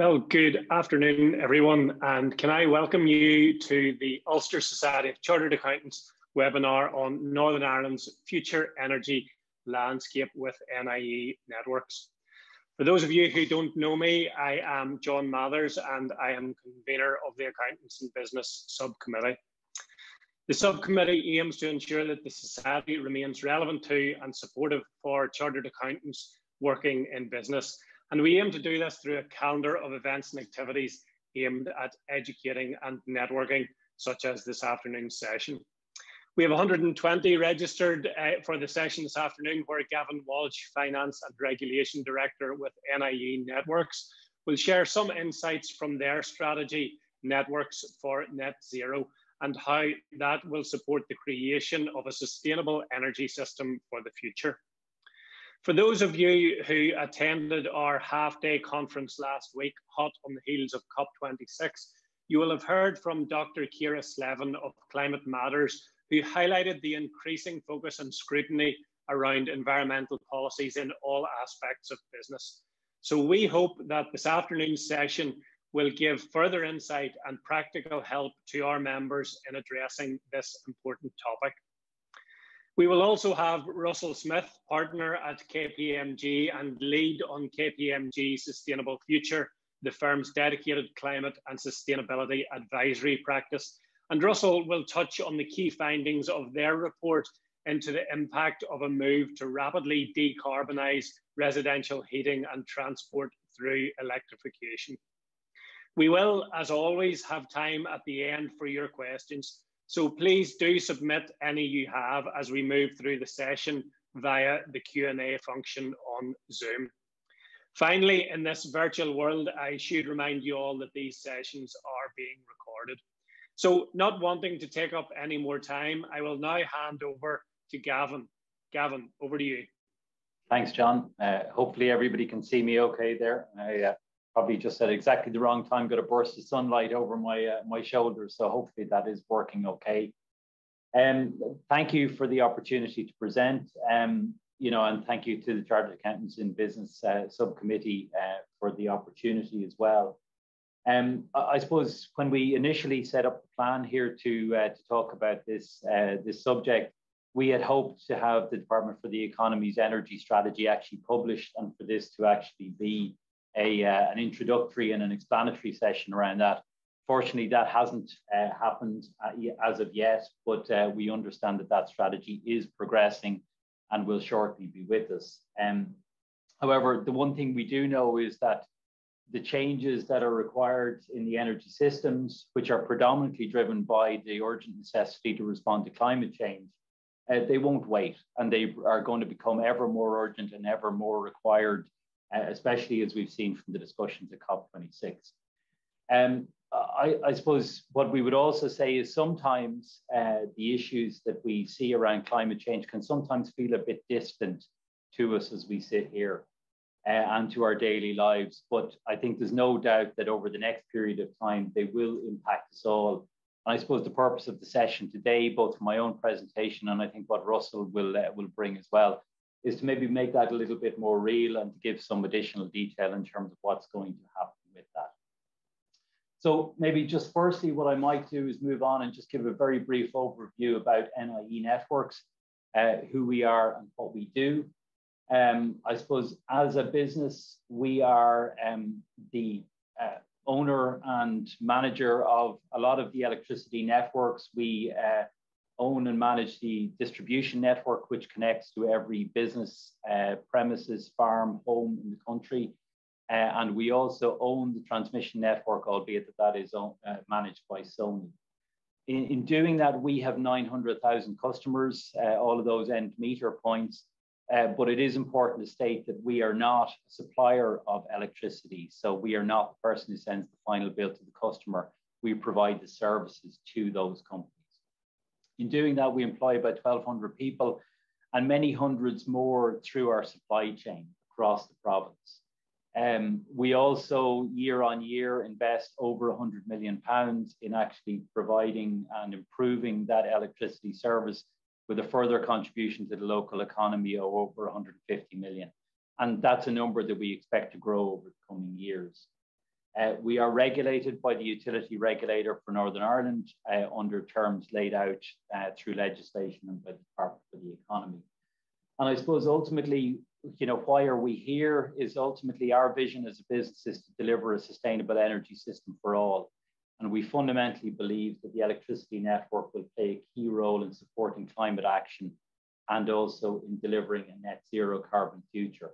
Well, good afternoon, everyone, and can I welcome you to the Ulster Society of Chartered Accountants webinar on Northern Ireland's future energy landscape with NIE Networks. For those of you who don't know me, I am John Mathers and I am convener of the Accountants and Business Subcommittee. The subcommittee aims to ensure that the society remains relevant to and supportive for chartered accountants working in business. And we aim to do this through a calendar of events and activities aimed at educating and networking, such as this afternoon's session. We have 120 registered for the session this afternoon, where Gavan Walsh, Finance and Regulation Director with NIE Networks, will share some insights from their strategy, Networks for Net Zero, and how that will support the creation of a sustainable energy system for the future. For those of you who attended our half-day conference last week, hot on the heels of COP26, you will have heard from Dr. Kira Slevin of Climate Matters, who highlighted the increasing focus and scrutiny around environmental policies in all aspects of business. So we hope that this afternoon's session will give further insight and practical help to our members in addressing this important topic. We will also have Russell Smyth, partner at KPMG and lead on KPMG Sustainable Future, the firm's dedicated climate and sustainability advisory practice. And Russell will touch on the key findings of their report into the impact of a move to rapidly decarbonise residential heating and transport through electrification. We will, as always, have time at the end for your questions. So please do submit any you have as we move through the session via the Q&A function on Zoom. Finally, in this virtual world, I should remind you all that these sessions are being recorded. So not wanting to take up any more time, I will now hand over to Gavan. Gavan, over to you. Thanks, John. Hopefully everybody can see me okay there. I probably just at exactly the wrong time, got a burst of sunlight over my my shoulders, so hopefully that is working okay. Thank you for the opportunity to present, and thank you to the Chartered Accountants in Business Subcommittee for the opportunity as well. I suppose when we initially set up the plan here to talk about this this subject, we had hoped to have the Department for the Economy's energy strategy actually published, and for this to actually be an introductory and an explanatory session around that. Fortunately, that hasn't happened as of yet, but we understand that that strategy is progressing and will shortly be with us. However, the one thing we do know is that the changes that are required in the energy systems, which are predominantly driven by the urgent necessity to respond to climate change, they won't wait, and they are going to become ever more urgent and ever more required, especially as we've seen from the discussions at COP26. I suppose what we would also say is sometimes the issues that we see around climate change can sometimes feel a bit distant to us as we sit here and to our daily lives. But I think there's no doubt that over the next period of time, they will impact us all. And I suppose the purpose of the session today, both for my own presentation and I think what Russell will bring as well, is to maybe make that a little bit more real and to give some additional detail in terms of what's going to happen with that. So maybe just firstly, what I might do is move on and just give a very brief overview about NIE Networks, who we are and what we do. I suppose as a business, we are the owner and manager of a lot of the electricity networks. We own and manage the distribution network, which connects to every business, premises, farm, home in the country. And we also own the transmission network, albeit that is managed by SONI. In doing that, we have 900,000 customers, all of those end meter points. But it is important to state that we are not a supplier of electricity. So we are not the person who sends the final bill to the customer. We provide the services to those companies. In doing that, we employ about 1,200 people and many hundreds more through our supply chain across the province. We also, year on year, invest over £100 million in actually providing and improving that electricity service, with a further contribution to the local economy of over £150 million. And that's a number that we expect to grow over the coming years. We are regulated by the Utility Regulator for Northern Ireland under terms laid out through legislation and by the Department for the Economy. And I suppose ultimately, you know, why are we here is ultimately our vision as a business is to deliver a sustainable energy system for all. And we fundamentally believe that the electricity network will play a key role in supporting climate action and also in delivering a net zero carbon future.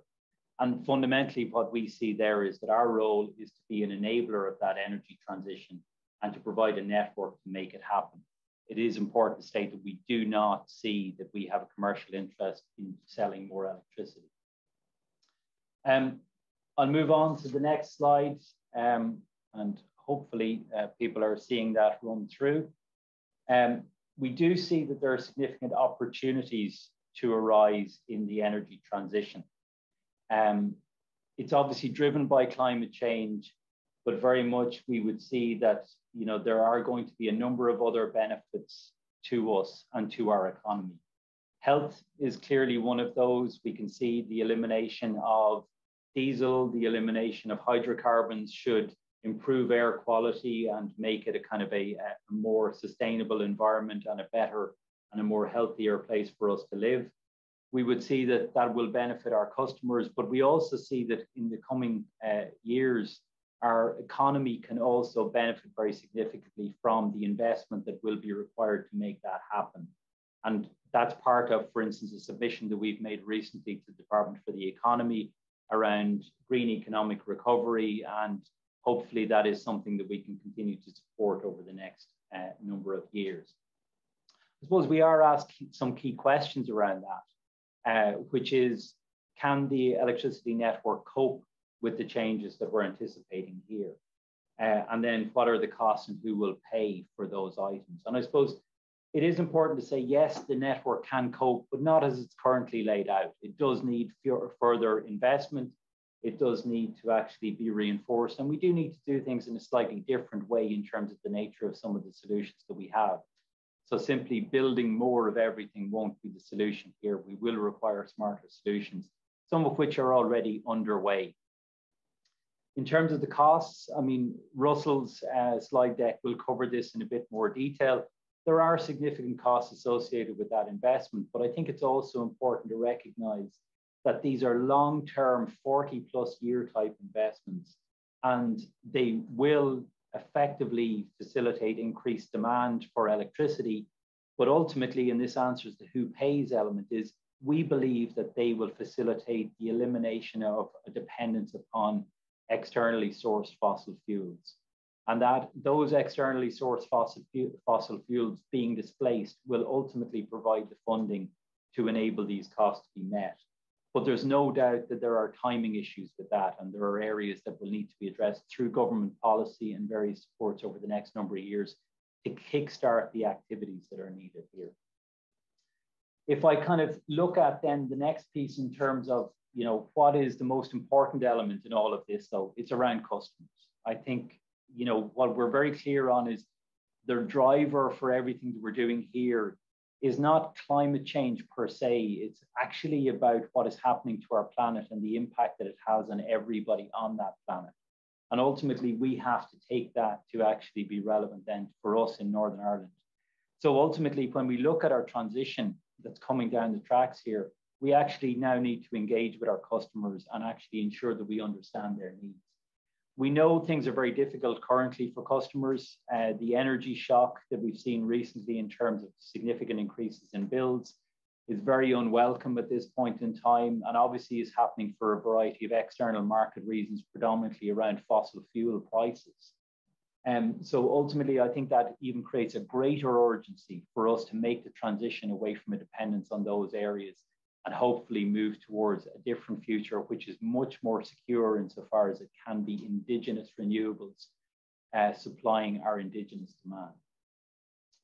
And fundamentally, what we see there is that our role is to be an enabler of that energy transition and to provide a network to make it happen. It is important to state that we do not see that we have a commercial interest in selling more electricity. I'll move on to the next slide, and hopefully people are seeing that run through. We do see that there are significant opportunities to arise in the energy transition. It's obviously driven by climate change, but very much we would see that, you know, there are going to be a number of other benefits to us and to our economy. Health is clearly one of those. We can see the elimination of diesel, the elimination of hydrocarbons should improve air quality and make it a kind of a more sustainable environment and a better and a more healthier place for us to live. We would see that that will benefit our customers, but we also see that in the coming years, our economy can also benefit very significantly from the investment that will be required to make that happen. And that's part of, for instance, a submission that we've made recently to the Department for the Economy around green economic recovery. And hopefully that is something that we can continue to support over the next number of years. I suppose we are asked some key questions around that. Which is, can the electricity network cope with the changes that we're anticipating here? And then what are the costs and who will pay for those items? And I suppose it is important to say, yes, the network can cope, but not as it's currently laid out. It does need further investment. It does need to actually be reinforced. And we do need to do things in a slightly different way in terms of the nature of some of the solutions that we have. So simply building more of everything won't be the solution here. We will require smarter solutions, some of which are already underway. In terms of the costs, I mean, Russell's slide deck will cover this in a bit more detail. There are significant costs associated with that investment, but I think it's also important to recognize that these are long-term 40-plus-year type investments, and they will effectively facilitate increased demand for electricity. But ultimately, and this answers the who pays element, is we believe that they will facilitate the elimination of a dependence upon externally sourced fossil fuels. And that those externally sourced fossil fuels being displaced will ultimately provide the funding to enable these costs to be met. But there's no doubt that there are timing issues with that, and there are areas that will need to be addressed through government policy and various supports over the next number of years to kickstart the activities that are needed here. If I kind of look at then the next piece in terms of, you know, what is the most important element in all of this, though, it's around customers. I think, you know, what we're very clear on is the driver for everything that we're doing here is not climate change per se. It's actually about what is happening to our planet and the impact that it has on everybody on that planet. And ultimately, we have to take that to actually be relevant then for us in Northern Ireland. So ultimately, when we look at our transition that's coming down the tracks here, we actually now need to engage with our customers and actually ensure that we understand their needs. We know things are very difficult currently for customers. The energy shock that we've seen recently in terms of significant increases in bills is very unwelcome at this point in time, and obviously is happening for a variety of external market reasons, predominantly around fossil fuel prices. So ultimately, I think that even creates a greater urgency for us to make the transition away from a dependence on those areas and hopefully move towards a different future, which is much more secure insofar as it can be indigenous renewables supplying our indigenous demand.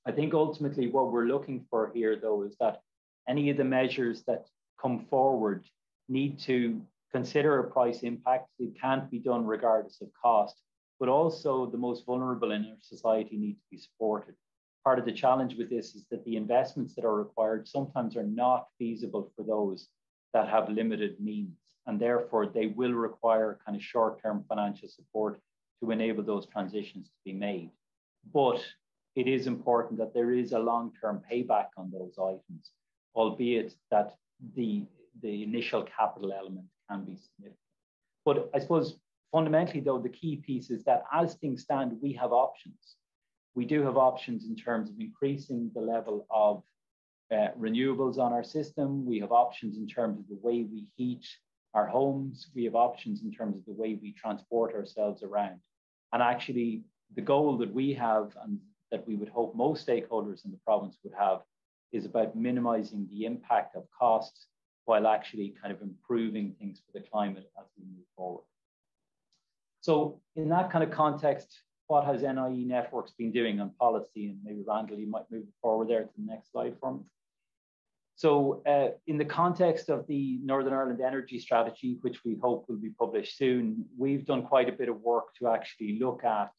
I think ultimately what we're looking for here, though, is that any of the measures that come forward need to consider a price impact. It can't be done regardless of cost, but also the most vulnerable in our society need to be supported. Part of the challenge with this is that the investments that are required sometimes are not feasible for those that have limited means, and therefore they will require kind of short-term financial support to enable those transitions to be made. But it is important that there is a long-term payback on those items, albeit that the initial capital element can be significant. But I suppose fundamentally, though, the key piece is that as things stand, we have options. We do have options in terms of increasing the level of renewables on our system. We have options in terms of the way we heat our homes. We have options in terms of the way we transport ourselves around. And actually, the goal that we have and that we would hope most stakeholders in the province would have is about minimizing the impact of costs while actually kind of improving things for the climate as we move forward. So in that kind of context, what has NIE Networks been doing on policy? And maybe Randall, you might move forward there to the next slide for me. So in the context of the Northern Ireland Energy Strategy, which we hope will be published soon, we've done quite a bit of work to actually look at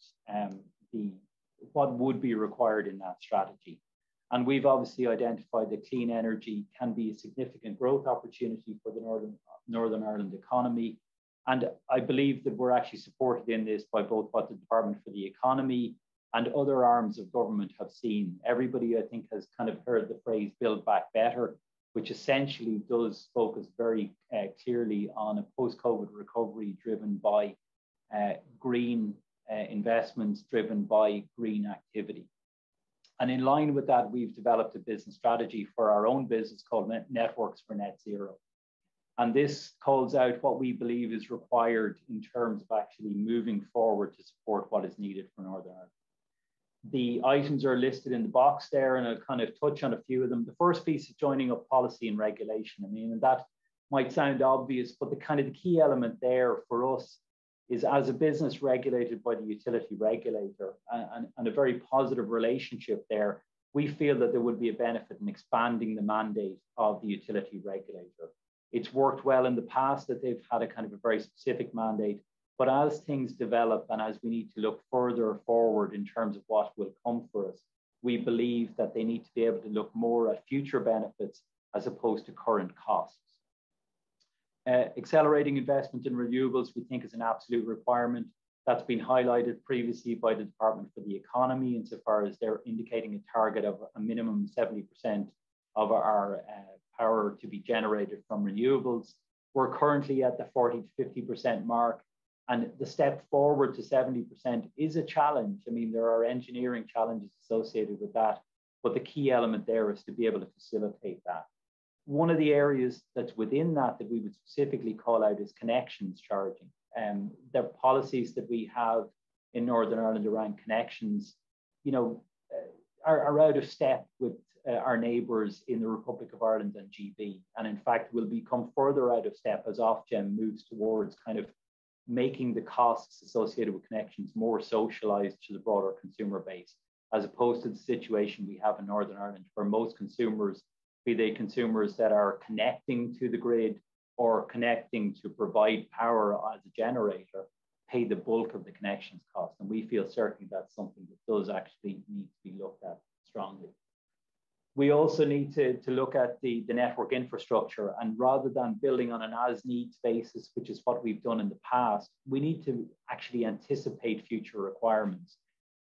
what would be required in that strategy. And we've obviously identified that clean energy can be a significant growth opportunity for the Northern Ireland economy. And I believe that we're actually supported in this by both what the Department for the Economy and other arms of government have seen. Everybody, I think, has kind of heard the phrase build back better, which essentially does focus very clearly on a post-COVID recovery driven by green investments, driven by green activity. And in line with that, we've developed a business strategy for our own business called Networks for Net Zero. And this calls out what we believe is required in terms of actually moving forward to support what is needed for Northern Ireland. The items are listed in the box there, and I'll kind of touch on a few of them. The first piece is joining up policy and regulation. I mean, and that might sound obvious, but the kind of the key element there for us is as a business regulated by the Utility Regulator and a very positive relationship there, we feel that there would be a benefit in expanding the mandate of the Utility Regulator. It's worked well in the past that they've had a kind of a very specific mandate, but as things develop and as we need to look further forward in terms of what will come for us, we believe that they need to be able to look more at future benefits as opposed to current costs. Accelerating investment in renewables, we think, is an absolute requirement. That's been highlighted previously by the Department for the Economy insofar as they're indicating a target of a minimum 70% of our power to be generated from renewables. We're currently at the 40 to 50% mark. And the step forward to 70% is a challenge. I mean, there are engineering challenges associated with that, but the key element there is to be able to facilitate that. One of the areas that's within that we would specifically call out is connections charging. There are policies that we have in Northern Ireland around connections, you know, are out of step with our neighbours in the Republic of Ireland and GB. And in fact, will become further out of step as Ofgem moves towards kind of making the costs associated with connections more socialised to the broader consumer base, as opposed to the situation we have in Northern Ireland, where most consumers, be they consumers that are connecting to the grid or connecting to provide power as a generator, pay the bulk of the connections cost. And we feel certainly that's something that does actually need to be looked at strongly. We also need to look at the network infrastructure, and rather than building on an as-needs basis, which is what we've done in the past, we need to actually anticipate future requirements.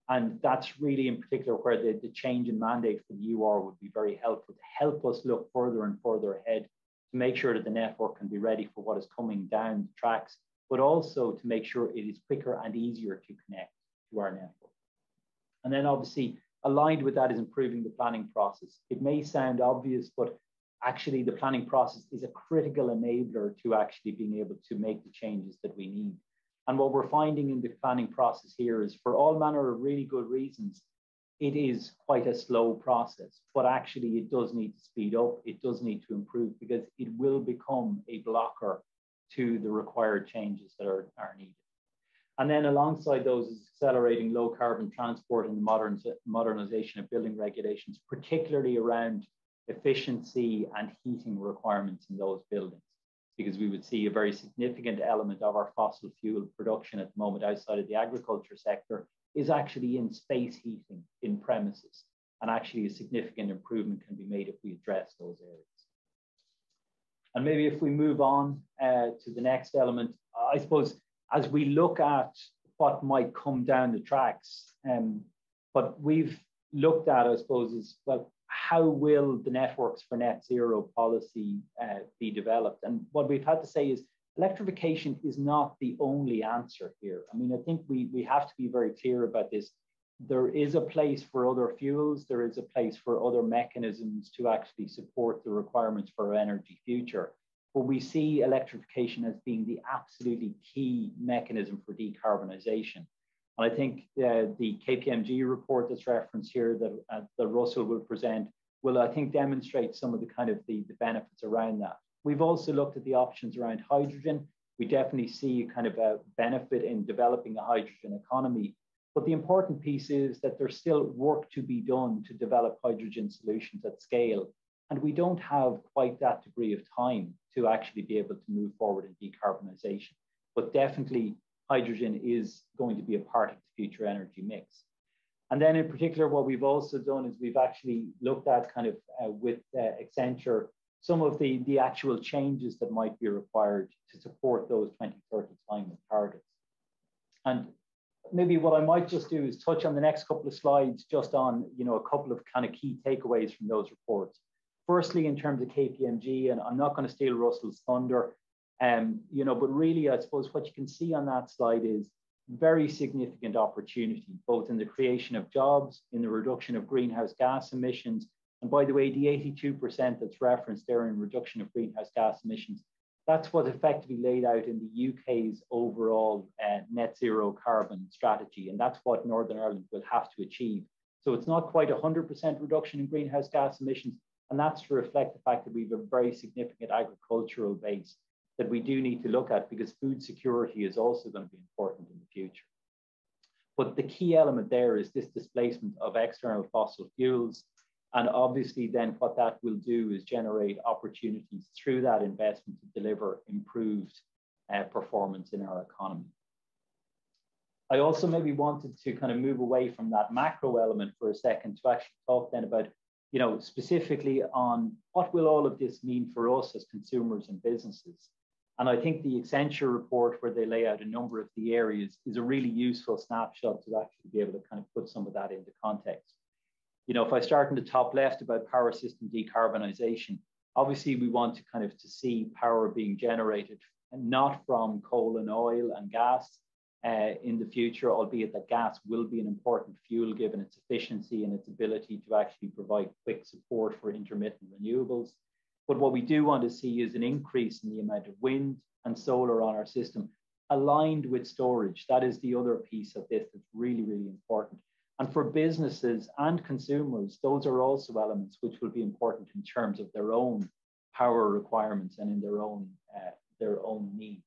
And that's really in particular where the change in mandate for the UR would be very helpful to help us look further and further ahead to make sure that the network can be ready for what is coming down the tracks, but also to make sure it is quicker and easier to connect to our network. And then obviously, aligned with that is improving the planning process. It may sound obvious, but actually the planning process is a critical enabler to actually being able to make the changes that we need. And what we're finding in the planning process here is, for all manner of really good reasons, it is quite a slow process, but actually it does need to speed up. It does need to improve because it will become a blocker to the required changes that are needed. And then alongside those is accelerating low carbon transport and the modernisation of building regulations, particularly around efficiency and heating requirements in those buildings, because we would see a very significant element of our fossil fuel production at the moment outside of the agriculture sector is actually in space heating in premises. And actually a significant improvement can be made if we address those areas. And maybe if we move on to the next element, I suppose, as we look at what might come down the tracks. But we've looked at, I suppose, is, well, how will the Networks for Net Zero policy be developed? And what we've had to say is electrification is not the only answer here. I mean, I think we have to be very clear about this. There is a place for other fuels. There is a place for other mechanisms to actually support the requirements for our energy future. But we see electrification as being the absolutely key mechanism for decarbonisation. And I think the KPMG report that's referenced here that Russell will present will, I think, demonstrate some of the kind of the benefits around that. We've also looked at the options around hydrogen. We definitely see kind of a benefit in developing a hydrogen economy. But the important piece is that there's still work to be done to develop hydrogen solutions at scale. And we don't have quite that degree of time to actually be able to move forward in decarbonisation. But definitely, hydrogen is going to be a part of the future energy mix. And then in particular, what we've also done is we've actually looked at kind of with Accenture, some of the actual changes that might be required to support those 2030 climate targets. And maybe what I might just do is touch on the next couple of slides just on, you know, a couple of kind of key takeaways from those reports. Firstly, in terms of KPMG, and I'm not going to steal Russell's thunder, you know, but really, I suppose what you can see on that slide is very significant opportunity, both in the creation of jobs, in the reduction of greenhouse gas emissions. And by the way, the 82% that's referenced there in reduction of greenhouse gas emissions, that's what effectively laid out in the UK's overall net zero carbon strategy. And that's what Northern Ireland will have to achieve. So it's not quite 100% reduction in greenhouse gas emissions. And that's to reflect the fact that we have a very significant agricultural base that we do need to look at, because food security is also going to be important in the future. But the key element there is this displacement of external fossil fuels. And obviously then what that will do is generate opportunities through that investment to deliver improved performance in our economy. I also maybe wanted to kind of move away from that macro element for a second to actually talk then about, you know, specifically on what will all of this mean for us as consumers and businesses. And I think the Accenture report, where they lay out a number of the areas, is a really useful snapshot to actually be able to kind of put some of that into context. You know, if I start in the top left about power system decarbonisation, obviously we want to kind of to see power being generated and not from coal and oil and gas in the future, albeit that gas will be an important fuel given its efficiency and its ability to actually provide quick support for intermittent renewables. But what we do want to see is an increase in the amount of wind and solar on our system, aligned with storage. That is the other piece of this that's really, really important. And for businesses and consumers, those are also elements which will be important in terms of their own power requirements and in their own needs.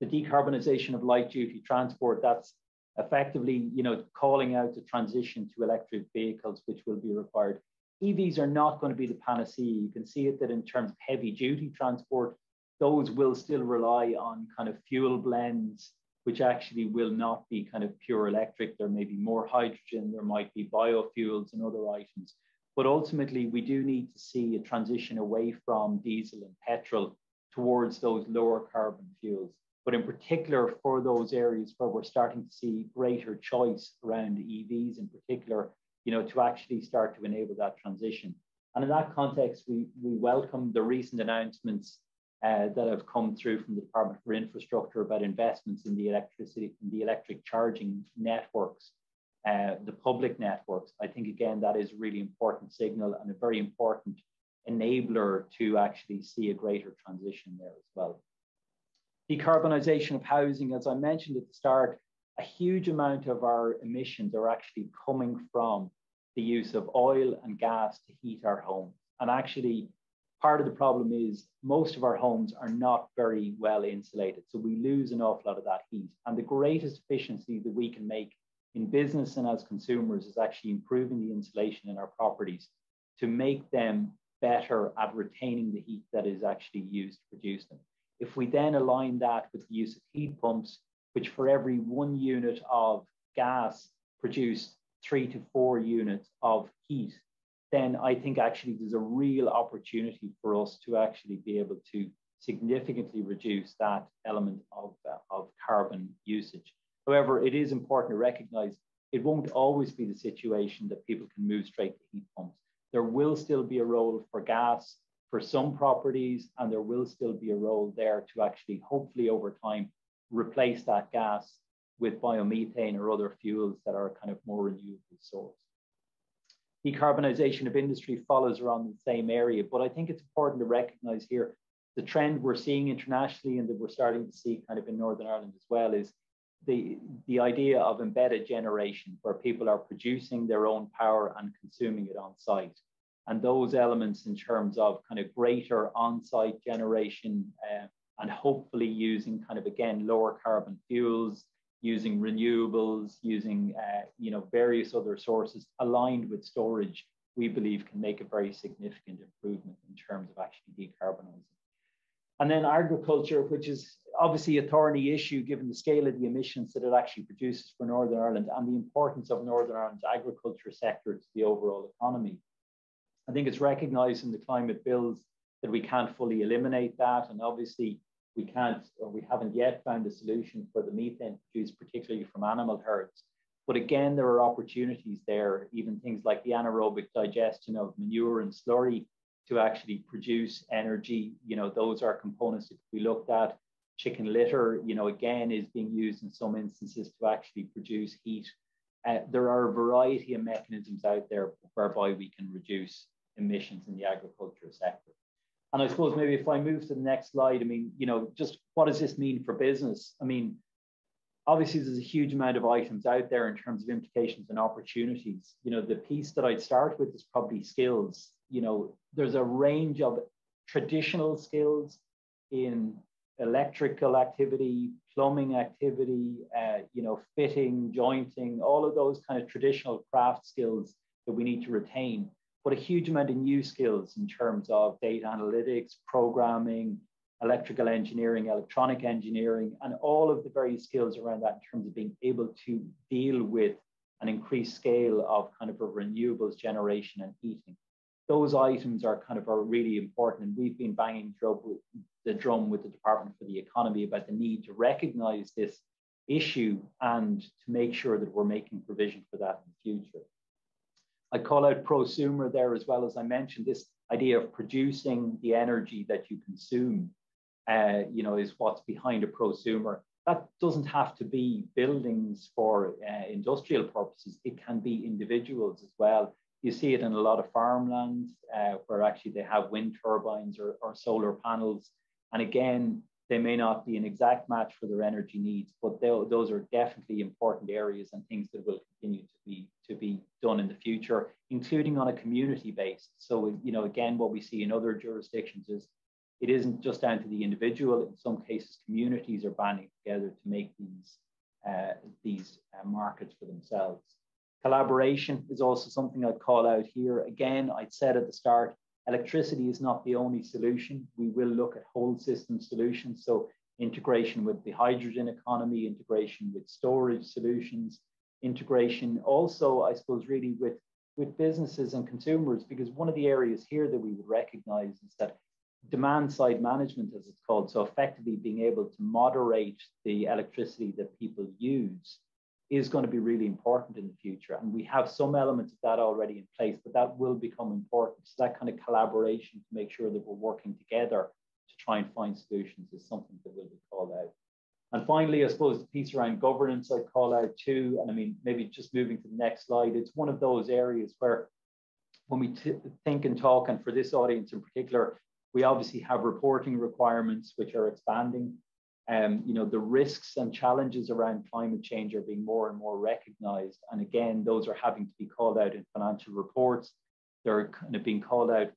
The decarbonisation of light-duty transport, that's effectively, you know, calling out the transition to electric vehicles, which will be required. EVs are not going to be the panacea. You can see it that in terms of heavy-duty transport, those will still rely on kind of fuel blends, which actually will not be kind of pure electric. There may be more hydrogen, there might be biofuels and other items. But ultimately, we do need to see a transition away from diesel and petrol towards those lower carbon fuels. But in particular, for those areas where we're starting to see greater choice around EVs in particular, you know, to actually start to enable that transition. And in that context, we welcome the recent announcements that have come through from the Department for Infrastructure about investments in the electric charging networks, the public networks. I think, again, that is a really important signal and a very important enabler to actually see a greater transition there as well. Decarbonisation of housing, as I mentioned at the start, a huge amount of our emissions are actually coming from the use of oil and gas to heat our homes. And actually, part of the problem is most of our homes are not very well insulated. So we lose an awful lot of that heat. And the greatest efficiency that we can make in business and as consumers is actually improving the insulation in our properties to make them better at retaining the heat that is actually used to produce them. If we then align that with the use of heat pumps, which for every 1 unit of gas produce 3 to 4 units of heat, then I think actually there's a real opportunity for us to actually be able to significantly reduce that element of carbon usage. However, it is important to recognise it won't always be the situation that people can move straight to heat pumps. There will still be a role for gas for some properties, and there will still be a role there to actually, hopefully over time, replace that gas with biomethane or other fuels that are kind of more renewable source. Decarbonisation of industry follows around the same area, but I think it's important to recognise here the trend we're seeing internationally and that we're starting to see kind of in Northern Ireland as well is the idea of embedded generation, where people are producing their own power and consuming it on site. And those elements in terms of kind of greater on-site generation and hopefully using kind of, again, lower carbon fuels, using renewables, using various other sources aligned with storage, we believe can make a very significant improvement in terms of actually decarbonising. And then agriculture, which is obviously a thorny issue given the scale of the emissions that it actually produces for Northern Ireland and the importance of Northern Ireland's agriculture sector to the overall economy. I think it's recognised in the climate bills that we can't fully eliminate that, and obviously we can't, or we haven't yet found a solution for the methane produced particularly from animal herds. But again, there are opportunities there, even things like the anaerobic digestion of manure and slurry to actually produce energy. You know, those are components that we looked at. Chicken litter, you know, again, is being used in some instances to actually produce heat. There are a variety of mechanisms out there whereby we can reduce emissions in the agricultural sector. And I suppose maybe if I move to the next slide, I mean, you know, just what does this mean for business? I mean, obviously there's a huge amount of items out there in terms of implications and opportunities. You know, the piece that I'd start with is probably skills. You know, there's a range of traditional skills in electrical activity, plumbing activity, you know, fitting, jointing, all of those kind of traditional craft skills that we need to retain, but a huge amount of new skills in terms of data analytics, programming, electrical engineering, electronic engineering, and all of the various skills around that in terms of being able to deal with an increased scale of kind of a renewables generation and heating. Those items are kind of are really important, and we've been banging the drum with the Department for the Economy about the need to recognise this issue and to make sure that we're making provision for that in the future. I call out prosumer there as well, as I mentioned, this idea of producing the energy that you consume, you know, is what's behind a prosumer. That doesn't have to be buildings for industrial purposes. It can be individuals as well. You see it in a lot of farmlands where actually they have wind turbines or solar panels. And again, they may not be an exact match for their energy needs, but those are definitely important areas and things that will continue to be done in the future, including on a community basis. So, you know, again, what we see in other jurisdictions is it isn't just down to the individual. In some cases, communities are banding together to make these markets for themselves. Collaboration is also something I'd call out here. Again, I'd said at the start, electricity is not the only solution. We will look at whole system solutions. So integration with the hydrogen economy, integration with storage solutions, integration also, I suppose, really with businesses and consumers, because one of the areas here that we would recognize is that demand side management, as it's called, so effectively being able to moderate the electricity that people use is going to be really important in the future. And we have some elements of that already in place, but that will become important. So that kind of collaboration to make sure that we're working together to try and find solutions is something that will be called out. And finally, I suppose the piece around governance I'd call out too. And I mean, maybe just moving to the next slide, it's one of those areas where when we think and talk, and for this audience in particular, we obviously have reporting requirements which are expanding. You know, the risks and challenges around climate change are being more and more recognised. And again, those are having to be called out in financial reports. They're kind of being called out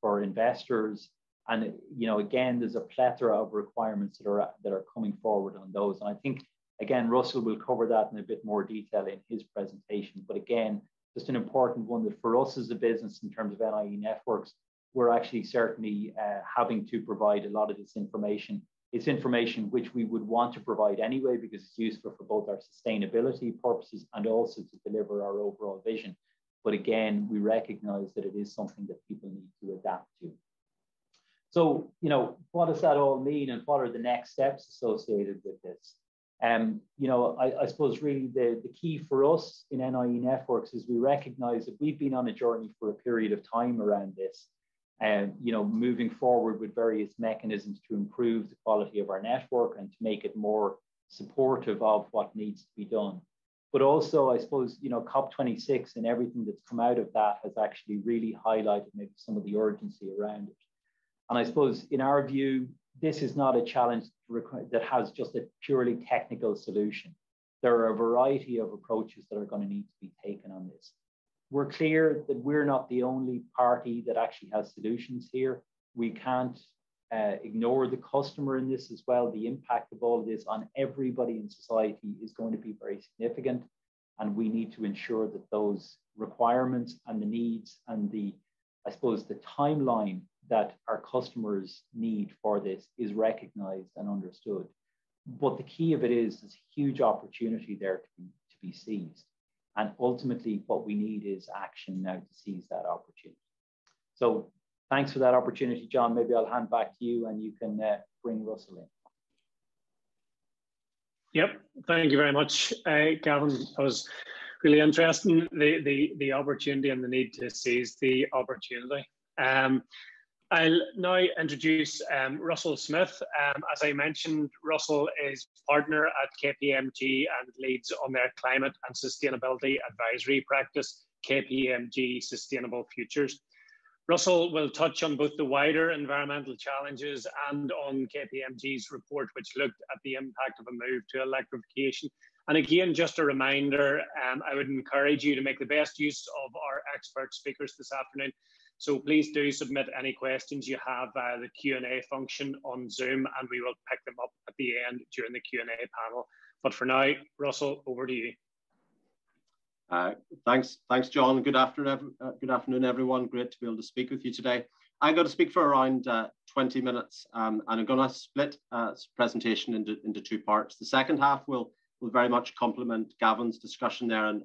for investors. And, you know, again, there's a plethora of requirements that are coming forward on those. And I think, again, Russell will cover that in a bit more detail in his presentation. But again, just an important one that for us as a business in terms of NIE Networks, we're actually certainly having to provide a lot of this information. It's information which we would want to provide anyway, because it's useful for both our sustainability purposes and also to deliver our overall vision. But again, we recognise that it is something that people need to adapt to. So, you know, what does that all mean and what are the next steps associated with this? I suppose really the key for us in NIE Networks is we recognise that we've been on a journey for a period of time around this, moving forward with various mechanisms to improve the quality of our network and to make it more supportive of what needs to be done. But also, I suppose, COP26 and everything that's come out of that has actually really highlighted maybe some of the urgency around it. And I suppose, in our view, this is not a challenge that has just a purely technical solution. There are a variety of approaches that are going to need to be taken on this. We're clear that we're not the only party that actually has solutions here. We can't ignore the customer in this as well. The impact of all of this on everybody in society is going to be very significant. And we need to ensure that those requirements and the needs and the timeline that our customers need for this is recognized and understood. But the key of it is there's a huge opportunity there to be seized. And ultimately what we need is action now to seize that opportunity. So thanks for that opportunity, John. Maybe I'll hand back to you and you can bring Russell in. Yep, thank you very much, Gavan. That was really interesting, the opportunity and the need to seize the opportunity. I'll now introduce Russell Smyth. As I mentioned, Russell is partner at KPMG and leads on their climate and sustainability advisory practice, KPMG Sustainable Futures. Russell will touch on both the wider environmental challenges and on KPMG's report, which looked at the impact of a move to electrification. And again, just a reminder, I would encourage you to make the best use of our expert speakers this afternoon. So please do submit any questions you have via the Q&A function on Zoom, and we will pick them up at the end during the Q&A panel. But for now, Russell, over to you. Thanks, John. Good afternoon, everyone. Great to be able to speak with you today. I'm going to speak for around 20 minutes, and I'm going to split this presentation into two parts. The second half will very much complement Gavan's discussion there, and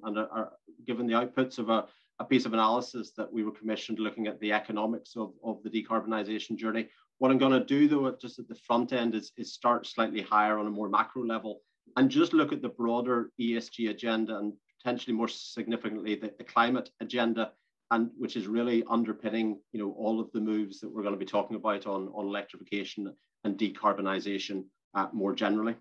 given the outputs of a piece of analysis that we were commissioned looking at the economics of the decarbonisation journey. What I'm going to do, though, just at the front end is start slightly higher on a more macro level and just look at the broader ESG agenda and potentially more significantly the climate agenda, and which is really underpinning all of the moves that we're going to be talking about on electrification and decarbonisation more generally.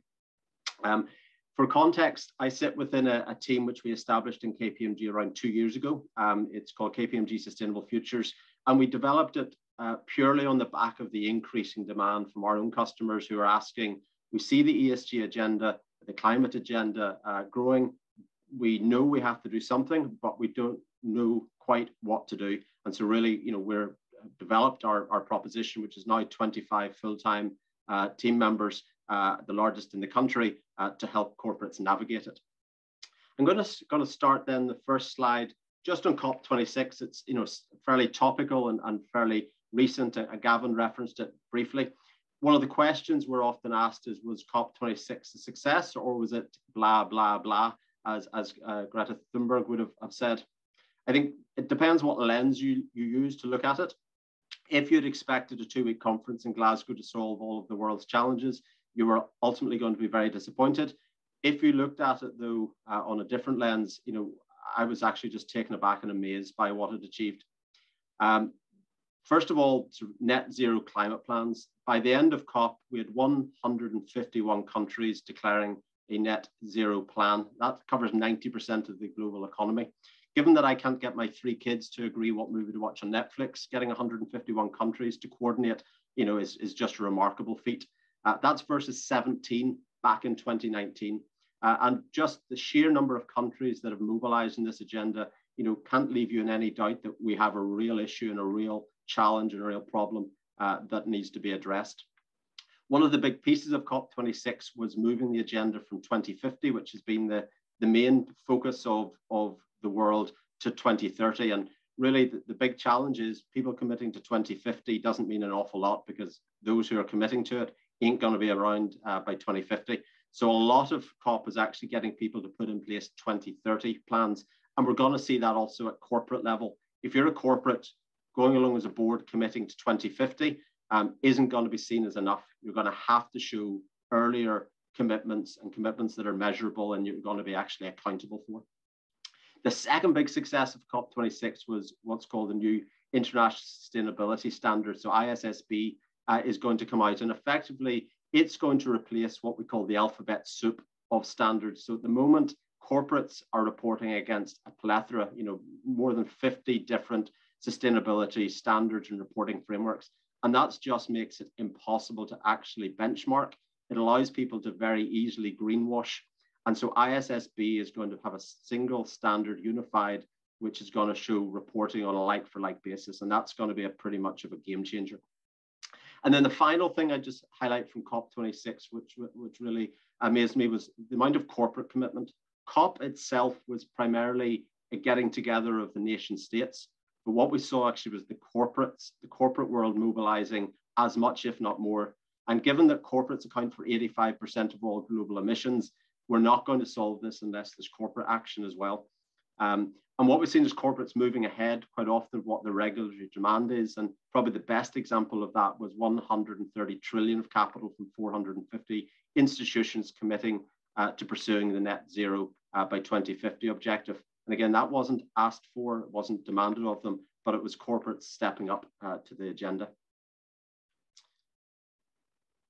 For context, I sit within a team which we established in KPMG around 2 years ago. It's called KPMG Sustainable Futures, and we developed it purely on the back of the increasing demand from our own customers who are asking, we see the ESG agenda, the climate agenda growing. We know we have to do something, but we don't know quite what to do. And so really, we've developed our proposition, which is now 25 full-time team members, the largest in the country, to help corporates navigate it. I'm going to start then the first slide just on COP26. It's fairly topical and fairly recent. Gavan referenced it briefly. One of the questions we're often asked is, was COP26 a success or was it blah, blah, blah, as Greta Thunberg would have said? I think it depends what lens you use to look at it. If you'd expected a two-week conference in Glasgow to solve all of the world's challenges, you were ultimately going to be very disappointed. If you looked at it, though, on a different lens, I was actually just taken aback and amazed by what it achieved. First of all, net zero climate plans. By the end of COP, we had 151 countries declaring a net zero plan. That covers 90% of the global economy. Given that I can't get my three kids to agree what movie to watch on Netflix, getting 151 countries to coordinate, is just a remarkable feat. That's versus 17 back in 2019. And just the sheer number of countries that have mobilized in this agenda, can't leave you in any doubt that we have a real issue and a real challenge and a real problem that needs to be addressed. One of the big pieces of COP26 was moving the agenda from 2050, which has been the main focus of the world, to 2030. And really, the big challenge is people committing to 2050 doesn't mean an awful lot, because those who are committing to it ain't going to be around by 2050. So a lot of COP is actually getting people to put in place 2030 plans. And we're going to see that also at corporate level. If you're a corporate, going along as a board committing to 2050 isn't going to be seen as enough. You're going to have to show earlier commitments and commitments that are measurable and you're going to be actually accountable for. The second big success of COP26 was what's called the new International Sustainability Standard. So ISSB is going to come out, and effectively it's going to replace what we call the alphabet soup of standards. So at the moment, corporates are reporting against a plethora, more than 50 different sustainability standards and reporting frameworks. And that just makes it impossible to actually benchmark. It allows people to very easily greenwash. And so ISSB is going to have a single standard unified, which is going to show reporting on a like-for-like basis. And that's going to be a pretty much of a game changer. And then the final thing I just highlight from COP26, which really amazed me, was the amount of corporate commitment. COP itself was primarily a getting together of the nation states. But what we saw actually was the corporate world mobilizing as much, if not more. And given that corporates account for 85% of all global emissions, we're not going to solve this unless there's corporate action as well. And what we've seen is corporates moving ahead quite often what the regulatory demand is. And probably the best example of that was 130 trillion of capital from 450 institutions committing to pursuing the net zero by 2050 objective. And again, that wasn't asked for, it wasn't demanded of them, but it was corporates stepping up to the agenda.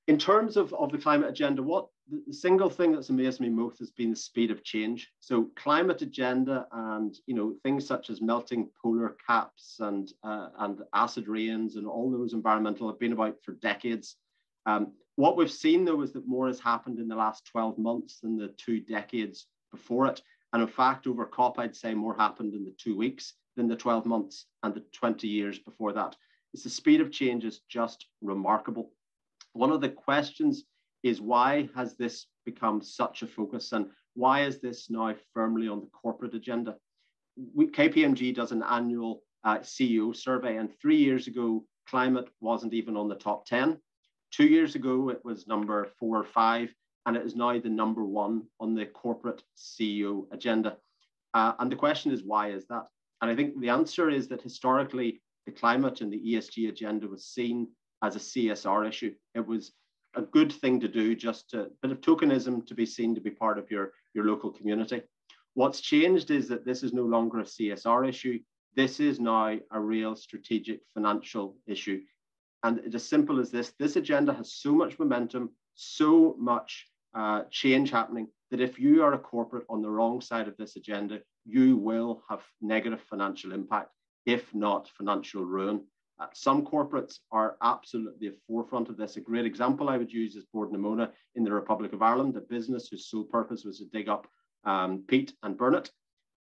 In terms of the climate agenda, the single thing that's amazed me most has been the speed of change. So climate agenda and things such as melting polar caps and acid rains and all those environmental have been about for decades. What we've seen though is that more has happened in the last 12 months than the 2 decades before it. And in fact, over COP, I'd say more happened in the 2 weeks than the 12 months and the 20 years before that. It's the speed of change is just remarkable. One of the questions is why has this become such a focus and why is this now firmly on the corporate agenda? KPMG does an annual CEO survey, and 3 years ago, climate wasn't even on the top 10. 2 years ago, it was number 4 or 5. And it is now the #1 on the corporate CEO agenda. And the question is, why is that? And I think the answer is that historically, the climate and the ESG agenda was seen as a CSR issue. It was a good thing to do, just a bit of tokenism to be seen to be part of your local community. What's changed is that this is no longer a CSR issue. This is now a real strategic financial issue. And it's as simple as this. This agenda has so much momentum, so much change happening that if you are a corporate on the wrong side of this agenda, you will have negative financial impact, if not financial ruin. Some corporates are absolutely at the forefront of this. A great example I would use is Bord na Móna in the Republic of Ireland, a business whose sole purpose was to dig up peat and burn it.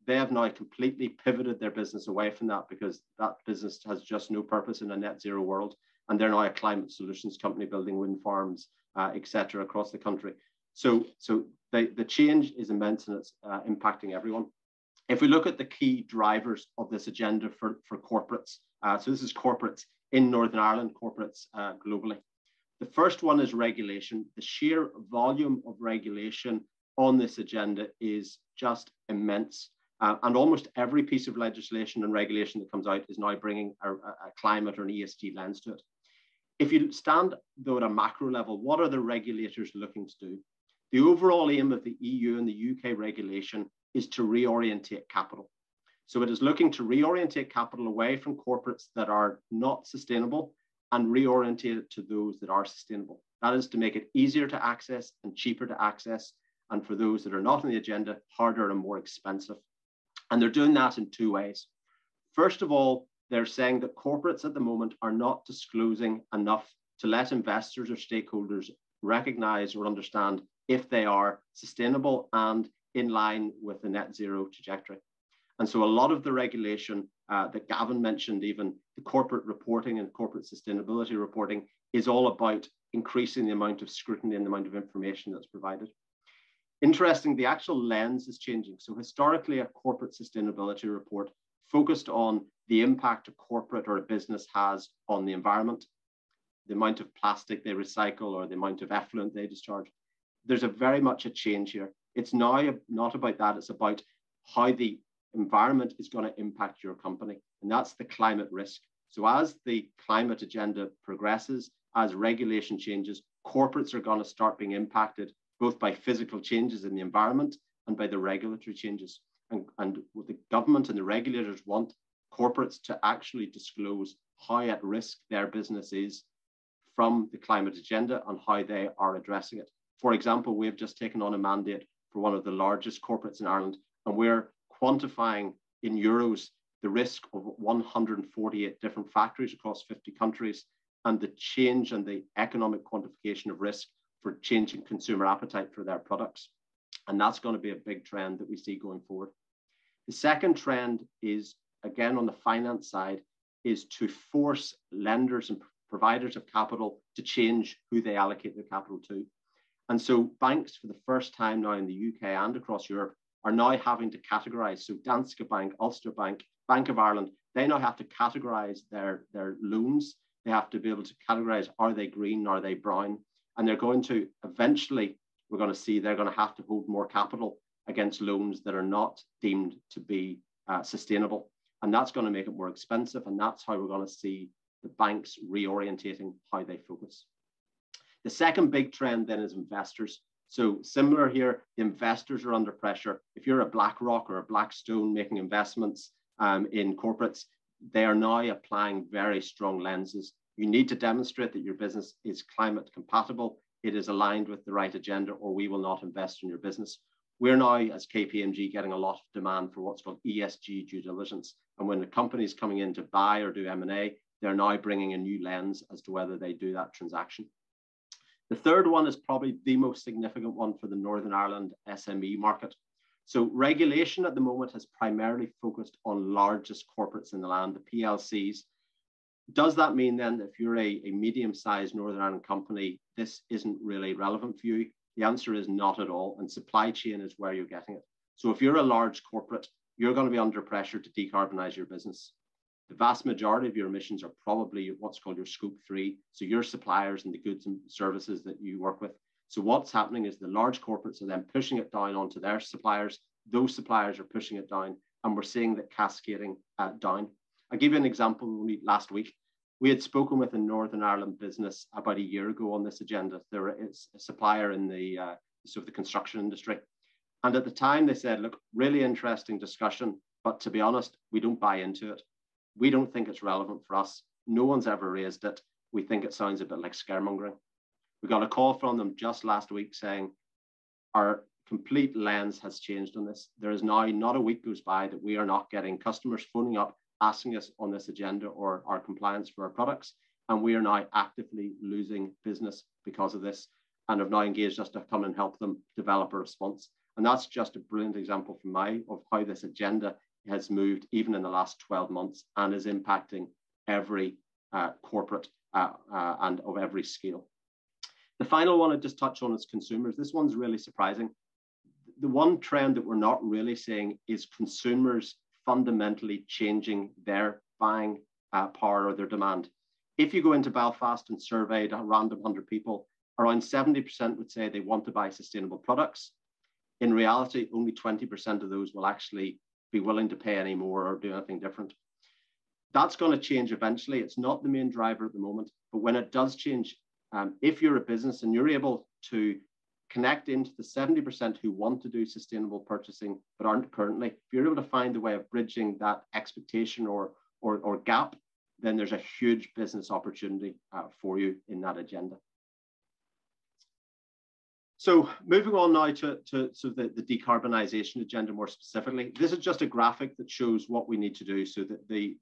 They have now completely pivoted their business away from that because that business has just no purpose in a net zero world. And they're now a climate solutions company building wind farms, etc. across the country. So the change is immense and it's impacting everyone. If we look at the key drivers of this agenda for corporates, so this is corporates in Northern Ireland, corporates globally. The first one is regulation. The sheer volume of regulation on this agenda is just immense. And almost every piece of legislation and regulation that comes out is now bringing a climate or an ESG lens to it. If you stand, though, at a macro level, what are the regulators looking to do? The overall aim of the EU and the UK regulation is to reorientate capital. So it is looking to reorientate capital away from corporates that are not sustainable and reorientate it to those that are sustainable. That is to make it easier to access and cheaper to access, and for those that are not on the agenda, harder and more expensive. And they're doing that in 2 ways. First of all, they're saying that corporates at the moment are not disclosing enough to let investors or stakeholders recognize or understand if they are sustainable and in line with the net zero trajectory. And so a lot of the regulation that Gavin mentioned, even the corporate reporting and corporate sustainability reporting, is all about increasing the amount of scrutiny and the amount of information that's provided. Interesting, the actual lens is changing. So historically, a corporate sustainability report focused on the impact a corporate or a business has on the environment, the amount of plastic they recycle or the amount of effluent they discharge. There's very much a change here. It's now not about that, it's about how the environment is going to impact your company. And that's the climate risk. So as the climate agenda progresses, as regulation changes, corporates are going to start being impacted both by physical changes in the environment and by the regulatory changes. And what the government and the regulators want corporates to actually disclose how at risk their business is from the climate agenda and how they are addressing it. For example, we've just taken on a mandate for one of the largest corporates in Ireland, and we're quantifying in euros the risk of 148 different factories across 50 countries and the change and the economic quantification of risk for changing consumer appetite for their products. And that's going to be a big trend that we see going forward. The second trend is, again, on the finance side, is to force lenders and providers of capital to change who they allocate their capital to. And so banks, for the first time now in the UK and across Europe, are now having to categorize. So Danske Bank, Ulster Bank, Bank of Ireland, they now have to categorize their loans. They have to be able to categorize, are they green, are they brown? And they're going to eventually, we're going to see they're going to have to hold more capital against loans that are not deemed to be sustainable. And that's going to make it more expensive. And that's how we're going to see the banks reorientating how they focus. The second big trend then is investors. So similar here, the investors are under pressure. If you're a BlackRock or a Blackstone making investments in corporates, they are now applying very strong lenses. You need to demonstrate that your business is climate compatible, it is aligned with the right agenda, or we will not invest in your business. We're now, as KPMG, getting a lot of demand for what's called ESG due diligence. And when the company's coming in to buy or do M&A, they're now bringing a new lens as to whether they do that transaction. The third one is probably the most significant one for the Northern Ireland SME market. So regulation at the moment has primarily focused on largest corporates in the land, the PLCs. Does that mean then that if you're a medium-sized Northern Ireland company, this isn't really relevant for you? The answer is not at all, and supply chain is where you're getting it. So if you're a large corporate, you're going to be under pressure to decarbonize your business. The vast majority of your emissions are probably what's called your scope 3, so your suppliers and the goods and services that you work with. So what's happening is the large corporates are then pushing it down onto their suppliers. Those suppliers are pushing it down, and we're seeing that cascading down. I'll give you an example. Last week, we had spoken with a Northern Ireland business about a year ago on this agenda. There is a supplier in the construction industry. And at the time they said, look, really interesting discussion, but to be honest, we don't buy into it. We don't think it's relevant for us. No one's ever raised it. We think it sounds a bit like scaremongering. We got a call from them just last week saying our complete lens has changed on this. There is now not a week goes by that we are not getting customers phoning up, asking us on this agenda or our compliance for our products. And we are now actively losing business because of this and have now engaged us to come and help them develop a response. And that's just a brilliant example from of how this agenda has moved even in the last 12 months and is impacting every corporate and of every scale. The final one I just touch on is consumers. This one's really surprising. The one trend that we're not really seeing is consumers fundamentally changing their buying power or their demand. If you go into Belfast and surveyed a random 100 people, around 70% would say they want to buy sustainable products. In reality, only 20% of those will actually be willing to pay any more or do anything different. That's going to change eventually. It's not the main driver at the moment, but when it does change, if you're a business and you're able to connect into the 70% who want to do sustainable purchasing but aren't currently, if you're able to find a way of bridging that expectation or gap, then there's a huge business opportunity for you in that agenda. So moving on now to the decarbonisation agenda more specifically. This is just a graphic that shows what we need to do. So that the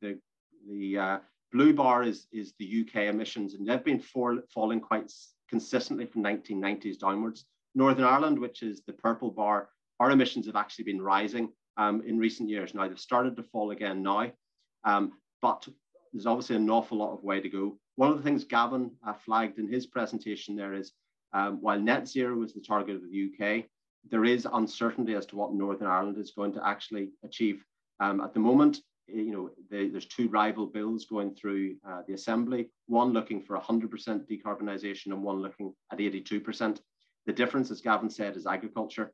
blue bar is the UK emissions, and they've been falling quite consistently from 1990s downwards. Northern Ireland, which is the purple bar, our emissions have actually been rising in recent years. Now, they've started to fall again now, but there's obviously an awful lot of way to go. One of the things Gavan flagged in his presentation there is, while net zero is the target of the UK, there is uncertainty as to what Northern Ireland is going to actually achieve. At the moment, you know, there's two rival bills going through the Assembly, one looking for 100% decarbonisation and one looking at 82%. The difference, as Gavan said, is agriculture.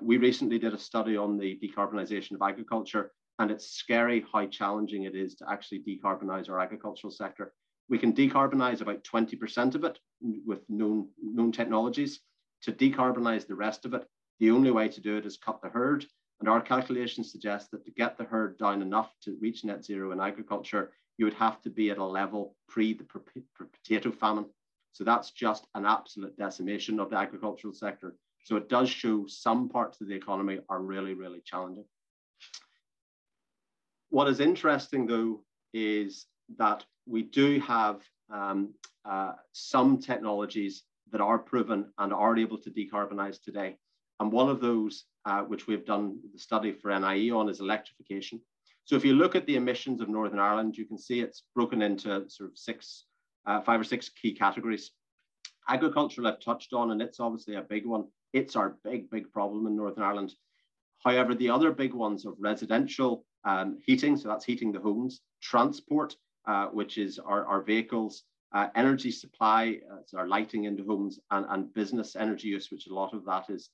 We recently did a study on the decarbonisation of agriculture, and it's scary how challenging it is to actually decarbonise our agricultural sector. We can decarbonise about 20% of it with known technologies. to decarbonize the rest of it, the only way to do it is cut the herd. And our calculations suggest that to get the herd down enough to reach net zero in agriculture, you would have to be at a level pre the potato famine. So that's just an absolute decimation of the agricultural sector. So it does show some parts of the economy are really, really challenging. What is interesting, though, is that we do have some technologies that are proven and are able to decarbonize today. And one of those, which we've done the study for NIE on, is electrification. So if you look at the emissions of Northern Ireland, you can see it's broken into sort of five or six key categories. Agriculture I've touched on, and it's obviously a big one. It's our big, big problem in Northern Ireland. However, the other big ones of residential heating, so that's heating the homes, transport, which is our vehicles, energy supply, so our lighting into homes, and business energy use, which a lot of that is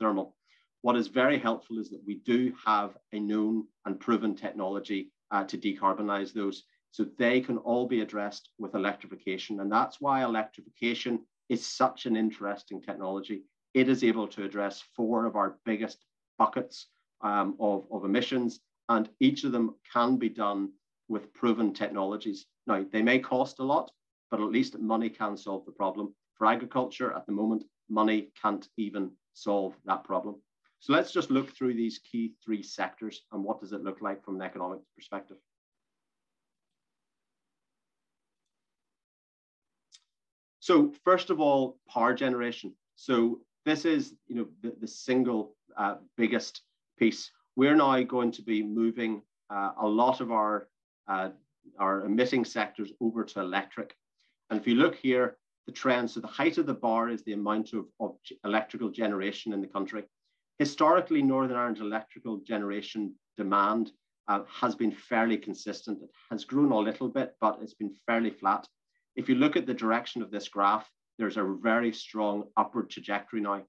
thermal. What is very helpful is that we do have a known and proven technology to decarbonize those. So they can all be addressed with electrification. And that's why electrification is such an interesting technology. It is able to address four of our biggest buckets of emissions, and each of them can be done with proven technologies. Now, they may cost a lot, but at least money can solve the problem. For agriculture, at the moment, money can't even solve that problem. So let's just look through these key three sectors and what does it look like from an economic perspective. So first of all, power generation. So this is, you know, the single biggest piece. We're now going to be moving a lot of our emitting sectors over to electric. And if you look here, the trend, so the height of the bar is the amount of electrical generation in the country. Historically, Northern Ireland's electrical generation demand has been fairly consistent. It has grown a little bit, but it's been fairly flat. If you look at the direction of this graph, there's a very strong upward trajectory now.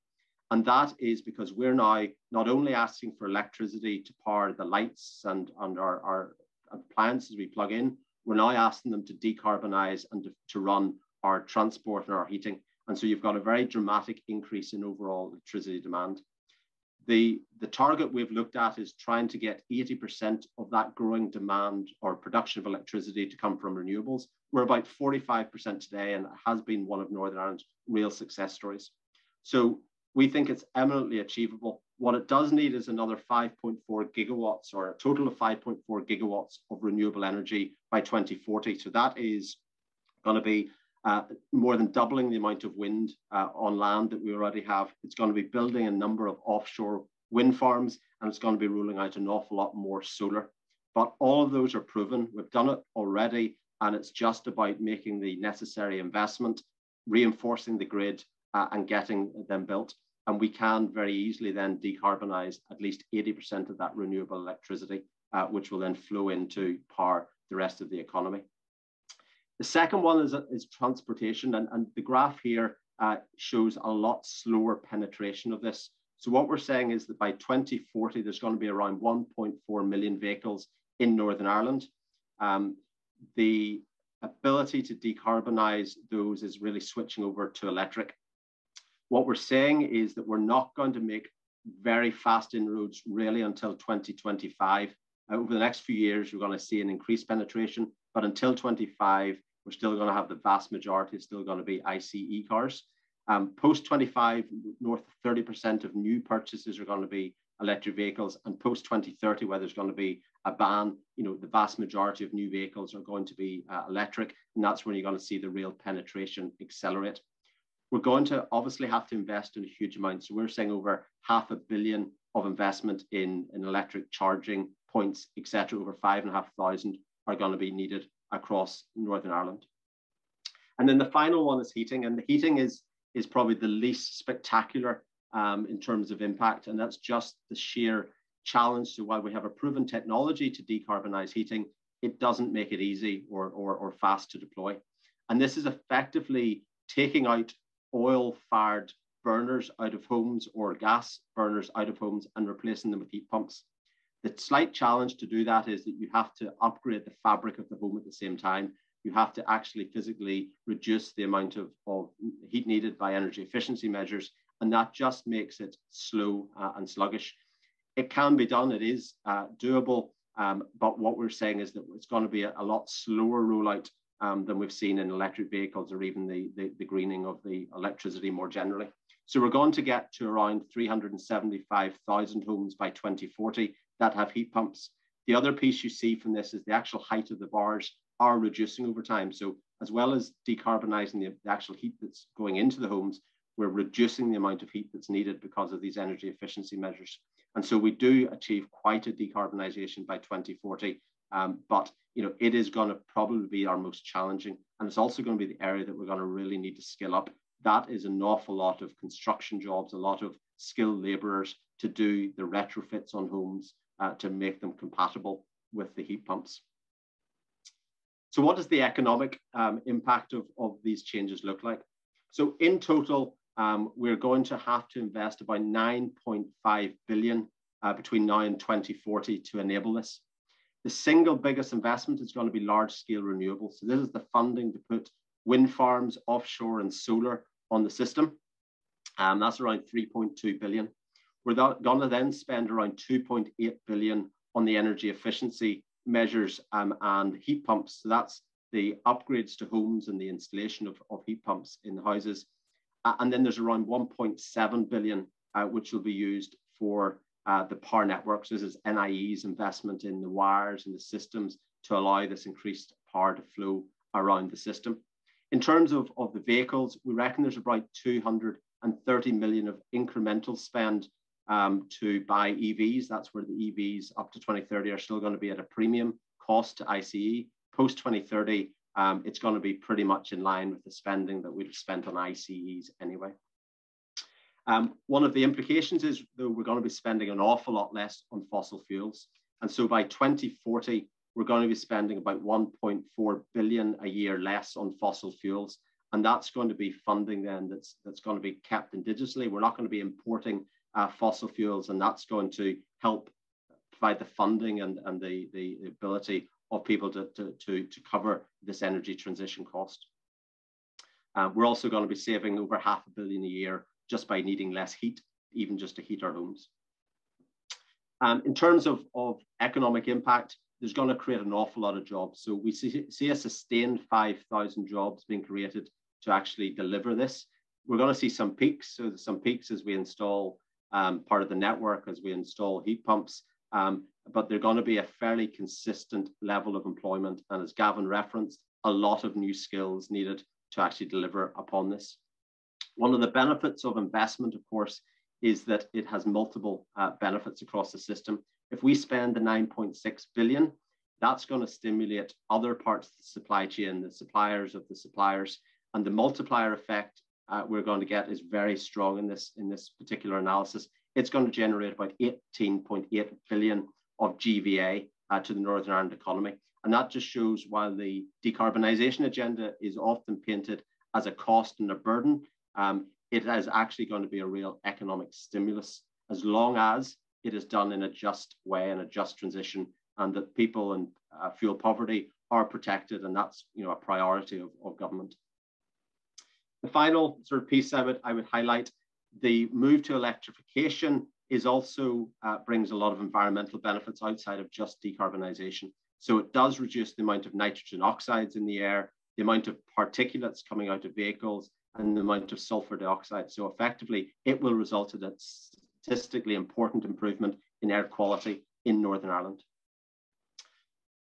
And that is because we're now not only asking for electricity to power the lights and our appliances we plug in, we're now asking them to decarbonize and to run our transport and our heating. And so you've got a very dramatic increase in overall electricity demand. The target we've looked at is trying to get 80% of that growing demand or production of electricity to come from renewables. We're about 45% today, and it has been one of Northern Ireland's real success stories. So we think it's eminently achievable. What it does need is another 5.4 gigawatts, or a total of 5.4 gigawatts of renewable energy by 2040. So that is going to be more than doubling the amount of wind on land that we already have. It's going to be building a number of offshore wind farms, and it's going to be rolling out an awful lot more solar. But all of those are proven. We've done it already, and it's just about making the necessary investment, reinforcing the grid, and getting them built. And we can very easily then decarbonize at least 80% of that renewable electricity, which will then flow into power the rest of the economy. The second one is transportation, and the graph here shows a lot slower penetration of this. So what we're saying is that by 2040, there's going to be around 1.4 million vehicles in Northern Ireland. The ability to decarbonize those is really switching over to electric. What we're saying is that we're not going to make very fast inroads really until 2025. Over the next few years, we're going to see an increased penetration, but until 25, we're still going to have the vast majority, still going to be ICE cars. Post 25, north of 30% of new purchases are going to be electric vehicles, and post 2030, where there's going to be a ban, you know, the vast majority of new vehicles are going to be electric, and that's when you're going to see the real penetration accelerate. We're going to obviously have to invest in a huge amount. So we're saying over $500 million of investment in electric charging points, etc., over 5,500 are going to be needed across Northern Ireland. And then the final one is heating, and the heating is probably the least spectacular in terms of impact, and that's just the sheer challenge. So while we have a proven technology to decarbonize heating, it doesn't make it easy or fast to deploy. And this is effectively taking out oil-fired burners out of homes or gas burners out of homes and replacing them with heat pumps. The slight challenge to do that is that you have to upgrade the fabric of the home at the same time. You have to actually physically reduce the amount of heat needed by energy efficiency measures, and that just makes it slow and sluggish. It can be done, it is doable, but what we're saying is that it's going to be a lot slower rollout than we've seen in electric vehicles or even the greening of the electricity more generally. So we're going to get to around 375,000 homes by 2040 that have heat pumps. The other piece you see from this is the actual height of the bars are reducing over time. So as well as decarbonising the actual heat that's going into the homes, we're reducing the amount of heat that's needed because of these energy efficiency measures. And so we do achieve quite a decarbonisation by 2040, but you know, it is going to probably be our most challenging. And it's also going to be the area that we're going to really need to skill up. That is an awful lot of construction jobs, a lot of skilled labourers to do the retrofits on homes to make them compatible with the heat pumps. So what does the economic impact of these changes look like? So in total, we're going to have to invest about 9.5 billion between now and 2040 to enable this. The single biggest investment is going to be large-scale renewables. So this is the funding to put wind farms, offshore and solar on the system. That's around 3.2 billion. We're going to then spend around 2.8 billion on the energy efficiency measures and heat pumps. So that's the upgrades to homes and the installation of heat pumps in the houses. And then there's around 1.7 billion, which will be used for the power networks. This is NIE's investment in the wires and the systems to allow this increased power to flow around the system. In terms of the vehicles, we reckon there's about 230 million of incremental spend to buy EVs. That's where the EVs up to 2030 are still going to be at a premium cost to ICE. Post 2030, it's going to be pretty much in line with the spending that we've spent on ICEs anyway. One of the implications is that we're going to be spending an awful lot less on fossil fuels. And so by 2040, we're going to be spending about 1.4 billion a year less on fossil fuels. And that's going to be funding then that's going to be kept indigenously. We're not going to be importing fossil fuels, and that's going to help provide the funding and the ability of people to cover this energy transition cost. We're also going to be saving over $500 million a year just by needing less heat, even just to heat our homes. In terms of economic impact, there's going to create an awful lot of jobs. So we see a sustained 5,000 jobs being created to actually deliver this. We're going to see some peaks. So there's some peaks as we install part of the network, as we install heat pumps, but they're going to be a fairly consistent level of employment. And as Gavin referenced, a lot of new skills needed to actually deliver upon this. One of the benefits of investment, of course, is that it has multiple benefits across the system. If we spend the 9.6 billion, that's going to stimulate other parts of the supply chain, the suppliers of the suppliers, and the multiplier effect we're going to get is very strong in this particular analysis. It's going to generate about 18.8 billion of GVA to the Northern Ireland economy. And that just shows while the decarbonisation agenda is often painted as a cost and a burden, it is actually going to be a real economic stimulus as long as it is done in a just way and a just transition, and that people in fuel poverty are protected. And that's, you know, a priority of government. The final sort of piece I would highlight, the move to electrification is also brings a lot of environmental benefits outside of just decarbonisation. So it does reduce the amount of nitrogen oxides in the air, the amount of particulates coming out of vehicles, and the amount of sulfur dioxide. So effectively, it will result in a statistically important improvement in air quality in Northern Ireland.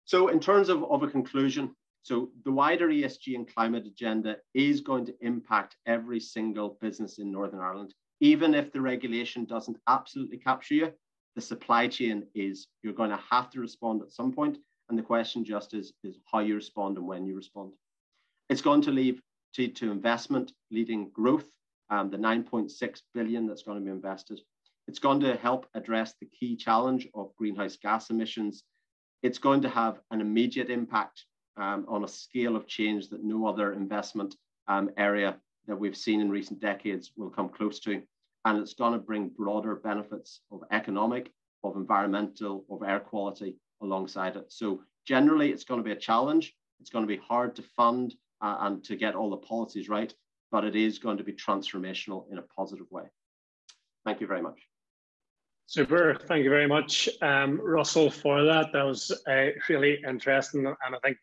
So in terms of a conclusion, so the wider ESG and climate agenda is going to impact every single business in Northern Ireland. Even if the regulation doesn't absolutely capture you, the supply chain is. You're going to have to respond at some point. And the question just is how you respond and when you respond. It's going to lead to investment leading growth, the 9.6 billion that's going to be invested. It's going to help address the key challenge of greenhouse gas emissions. It's going to have an immediate impact on a scale of change that no other investment area that we've seen in recent decades will come close to. And it's going to bring broader benefits of economic, of environmental, of air quality alongside it. So generally, it's going to be a challenge. It's going to be hard to fund and to get all the policies right. but it is going to be transformational in a positive way. Thank you very much. Super, thank you very much, Russell, for that. That was really interesting, and I think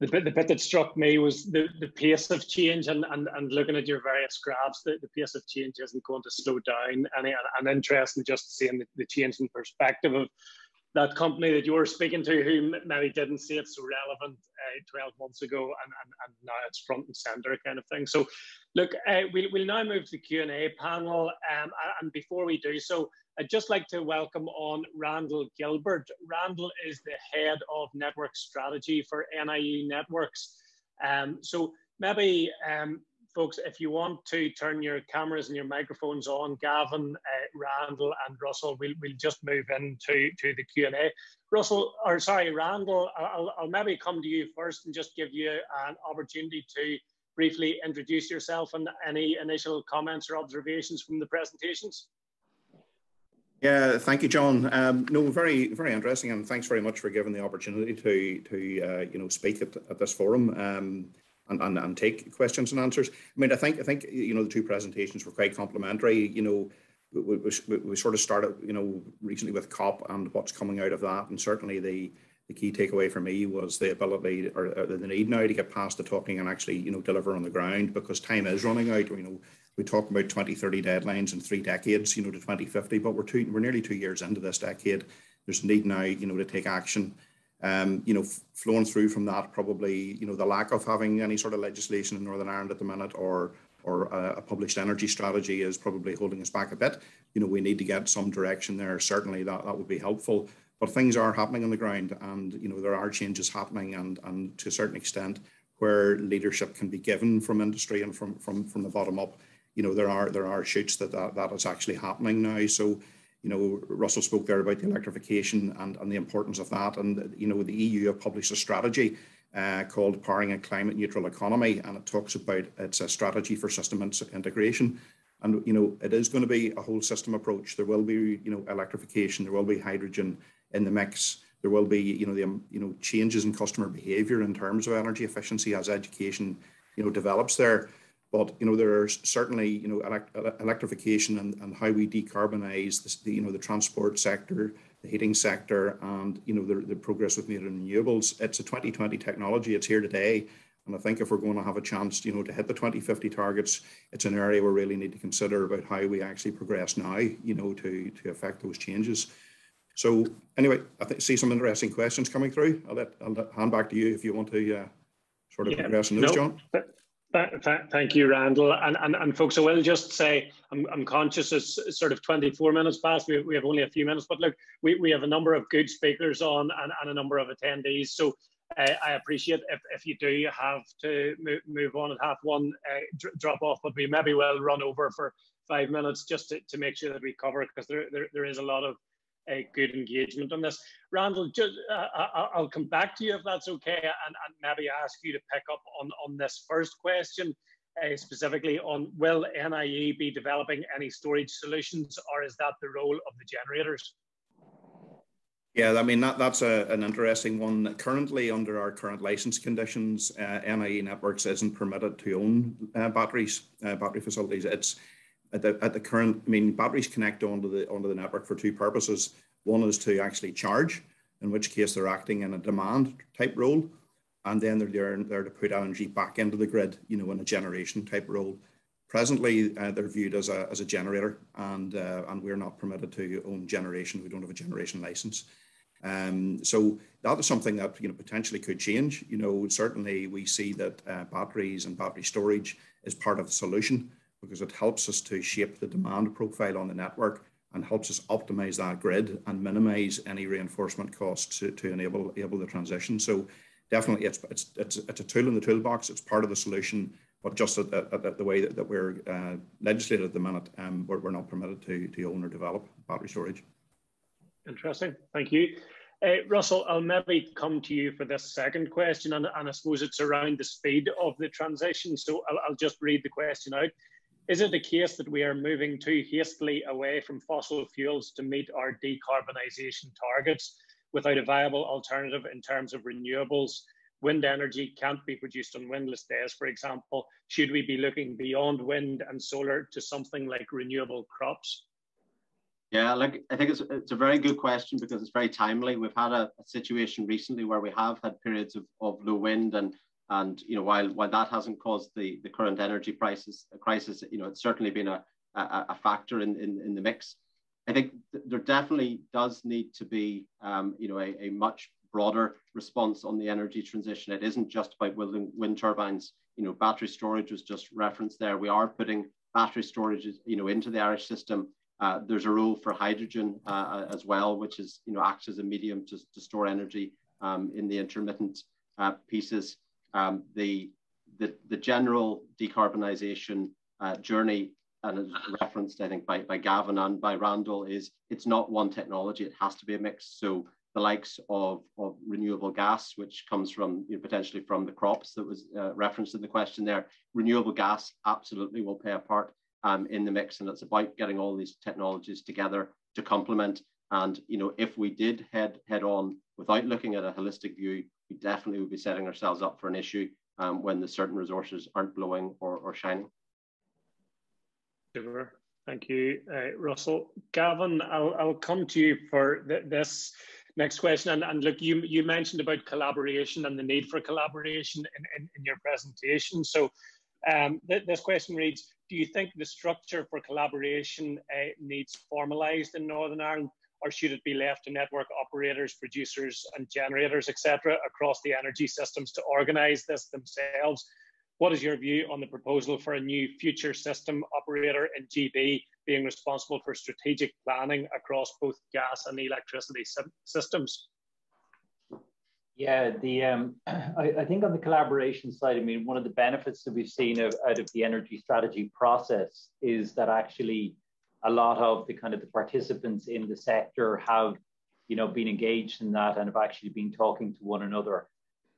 the bit that struck me was the pace of change, and looking at your various graphs, the pace of change isn't going to slow down any, and interesting just seeing the change in perspective of that company that you were speaking to, who maybe didn't see it so relevant 12 months ago, and now it's front and centre kind of thing. So look, we'll now move to the Q&A panel, and before we do so, I'd just like to welcome on Randall Gilbert. Randall is the head of network strategy for NIE Networks. So maybe, folks, if you want to turn your cameras and your microphones on, Gavin, Randall and Russell, we'll just move into the Q&A. Randall, I'll maybe come to you first and just give you an opportunity to briefly introduce yourself and any initial comments or observations from the presentations. Yeah, thank you, John. No, very, very interesting, and thanks very much for giving the opportunity to you know, speak at this forum and take questions and answers. I mean, I think you know, the two presentations were quite complementary. You know, we sort of started, you know, recently with COP and what's coming out of that, and certainly the key takeaway for me was the ability or the need now to get past the talking and actually, you know, deliver on the ground, because time is running out. You know, we talk about 2030 deadlines and 3 decades, you know, to 2050, but we're nearly 2 years into this decade. There's a need now, you know, to take action. You know, flowing through from that, probably, you know, the lack of having any sort of legislation in Northern Ireland at the minute, or a published energy strategy, is probably holding us back a bit. You know, we need to get some direction there. Certainly that would be helpful. But things are happening on the ground, and, you know, there are changes happening, and to a certain extent where leadership can be given from industry and from the bottom up, you know, there are shoots that is actually happening now. So, you know, Russell spoke there about the electrification and the importance of that. And, you know, the EU have published a strategy called Powering a Climate Neutral Economy. And it talks about, it's a strategy for system integration. And, you know, it is going to be a whole system approach. There will be, you know, electrification, there will be hydrogen in the mix. There will be, you know, the changes in customer behavior in terms of energy efficiency as education, you know, develops there. But, you know, there are certainly, you know, electrification and how we decarbonise the transport sector, the heating sector, and, you know, the progress we've made in renewables. It's a 2020 technology. It's here today. And I think if we're going to have a chance, you know, to hit the 2050 targets, it's an area we really need to consider about how we actually progress now, you know, to affect those changes. So anyway, I see some interesting questions coming through. I'll hand back to you if you want to sort of progress on those, John. Thank you, Randall. And folks, I will just say, I'm conscious it's sort of 24 minutes past. We have only a few minutes, but look, we have a number of good speakers on and a number of attendees. So I appreciate if you do have to move on at 1:30, drop off, but we maybe will run over for 5 minutes just to make sure that we cover, because there is a lot of good engagement on this. Randall, I'll come back to you if that's okay, and maybe ask you to pick up on this first question, specifically on, will NIE be developing any storage solutions, or is that the role of the generators? Yeah, I mean, that's an interesting one. Currently, under our current license conditions, NIE Networks isn't permitted to own battery facilities. It's at the current, I mean, batteries connect onto the network for two purposes. One is to actually charge, in which case they're acting in a demand type role, and then they're there to put energy back into the grid, you know, in a generation type role. Presently, they're viewed as a generator, and we're not permitted to own generation. We don't have a generation license. So that is something that, you know, potentially could change. You know, certainly we see that batteries and battery storage is part of the solution, because it helps us to shape the demand profile on the network and helps us optimize that grid and minimize any reinforcement costs to enable the transition. So definitely it's a tool in the toolbox. It's part of the solution, but just at the way that we're legislated at the minute, we're not permitted to own or develop battery storage. Interesting, thank you. Russell, I'll maybe come to you for this second question, and I suppose it's around the speed of the transition. So I'll just read the question out. Is it the case that we are moving too hastily away from fossil fuels to meet our decarbonisation targets without a viable alternative in terms of renewables? wind energy can't be produced on windless days, for example, should we be looking beyond wind and solar to something like renewable crops? Yeah, look, I think it's a very good question because it's very timely. We've had a situation recently where we have had periods of low wind, and you know, while that hasn't caused the current energy crisis, you know, it's certainly been a factor in the mix. I think there definitely does need to be you know, a much broader response on the energy transition. It isn't just about wind turbines. You know, battery storage was just referenced there. We are putting battery storage, you know, into the Irish system. There's a role for hydrogen as well, which is, you know, acts as a medium to store energy in the intermittent pieces. The general decarbonisation journey, and as referenced, I think, by Gavan and by Randall, is it's not one technology. It has to be a mix. So the likes of renewable gas, which comes from, you know, potentially from the crops that was referenced in the question there, renewable gas absolutely will play a part in the mix. And it's about getting all these technologies together to complement. And, you know, if we did head on without looking at a holistic view, we definitely would be setting ourselves up for an issue when the certain resources aren't blowing or shining. Sure. Thank you, Russell. Gavan, I'll come to you for this next question. And look, you mentioned about collaboration and the need for collaboration in your presentation. So this question reads, do you think the structure for collaboration needs formalised in Northern Ireland, or should it be left to network operators, producers and generators, etc. across the energy systems to organise this themselves? What is your view on the proposal for a new future system operator in GB being responsible for strategic planning across both gas and electricity systems? Yeah, I think on the collaboration side, I mean, one of the benefits that we've seen out of the energy strategy process is that actually a lot of the kind of the participants in the sector have, you know, been engaged in that and have actually been talking to one another.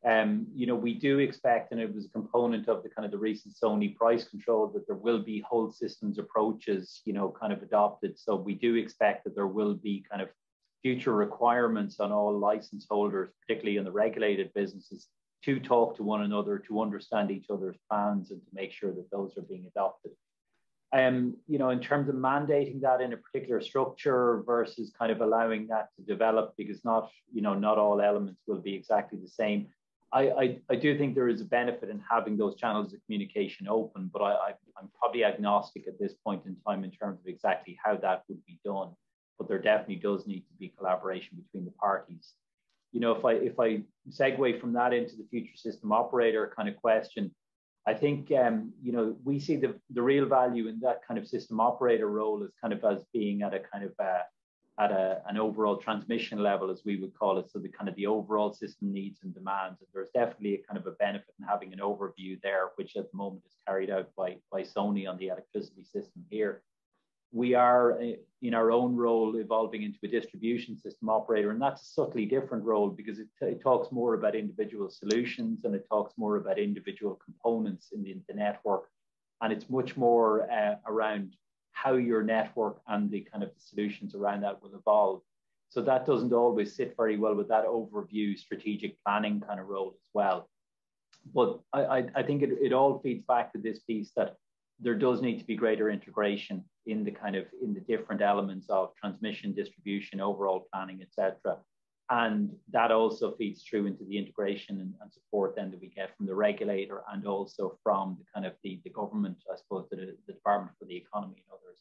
You know, we do expect, and it was a component of the kind of the recent SONI price control, that there will be whole systems approaches, you know, kind of adopted. So we do expect that there will be kind of future requirements on all license holders, particularly in the regulated businesses, to talk to one another, to understand each other's plans and to make sure that those are being adopted. You know, in terms of mandating that in a particular structure versus kind of allowing that to develop, because not, you know, not all elements will be exactly the same. I do think there is a benefit in having those channels of communication open, but I'm probably agnostic at this point in time in terms of exactly how that would be done. But there definitely does need to be collaboration between the parties. You know, if I segue from that into the future system operator kind of question, I think, you know, we see the real value in that kind of system operator role as kind of as being at a kind of an overall transmission level, as we would call it. So the kind of the overall system needs and demands, and there's definitely a kind of a benefit in having an overview there, which at the moment is carried out by SONI on the electricity system here. We are, in our own role, evolving into a distribution system operator, and that's a subtly different role because it talks more about individual solutions and it talks more about individual components in the network, and it's much more around how your network and the kind of the solutions around that will evolve. So that doesn't always sit very well with that overview strategic planning kind of role as well. But I think it all feeds back to this piece that there does need to be greater integration in the kind of in the different elements of transmission, distribution, overall planning, etc. And that also feeds through into the integration and support then that we get from the regulator and also from the kind of the government, I suppose, the Department for the Economy and others.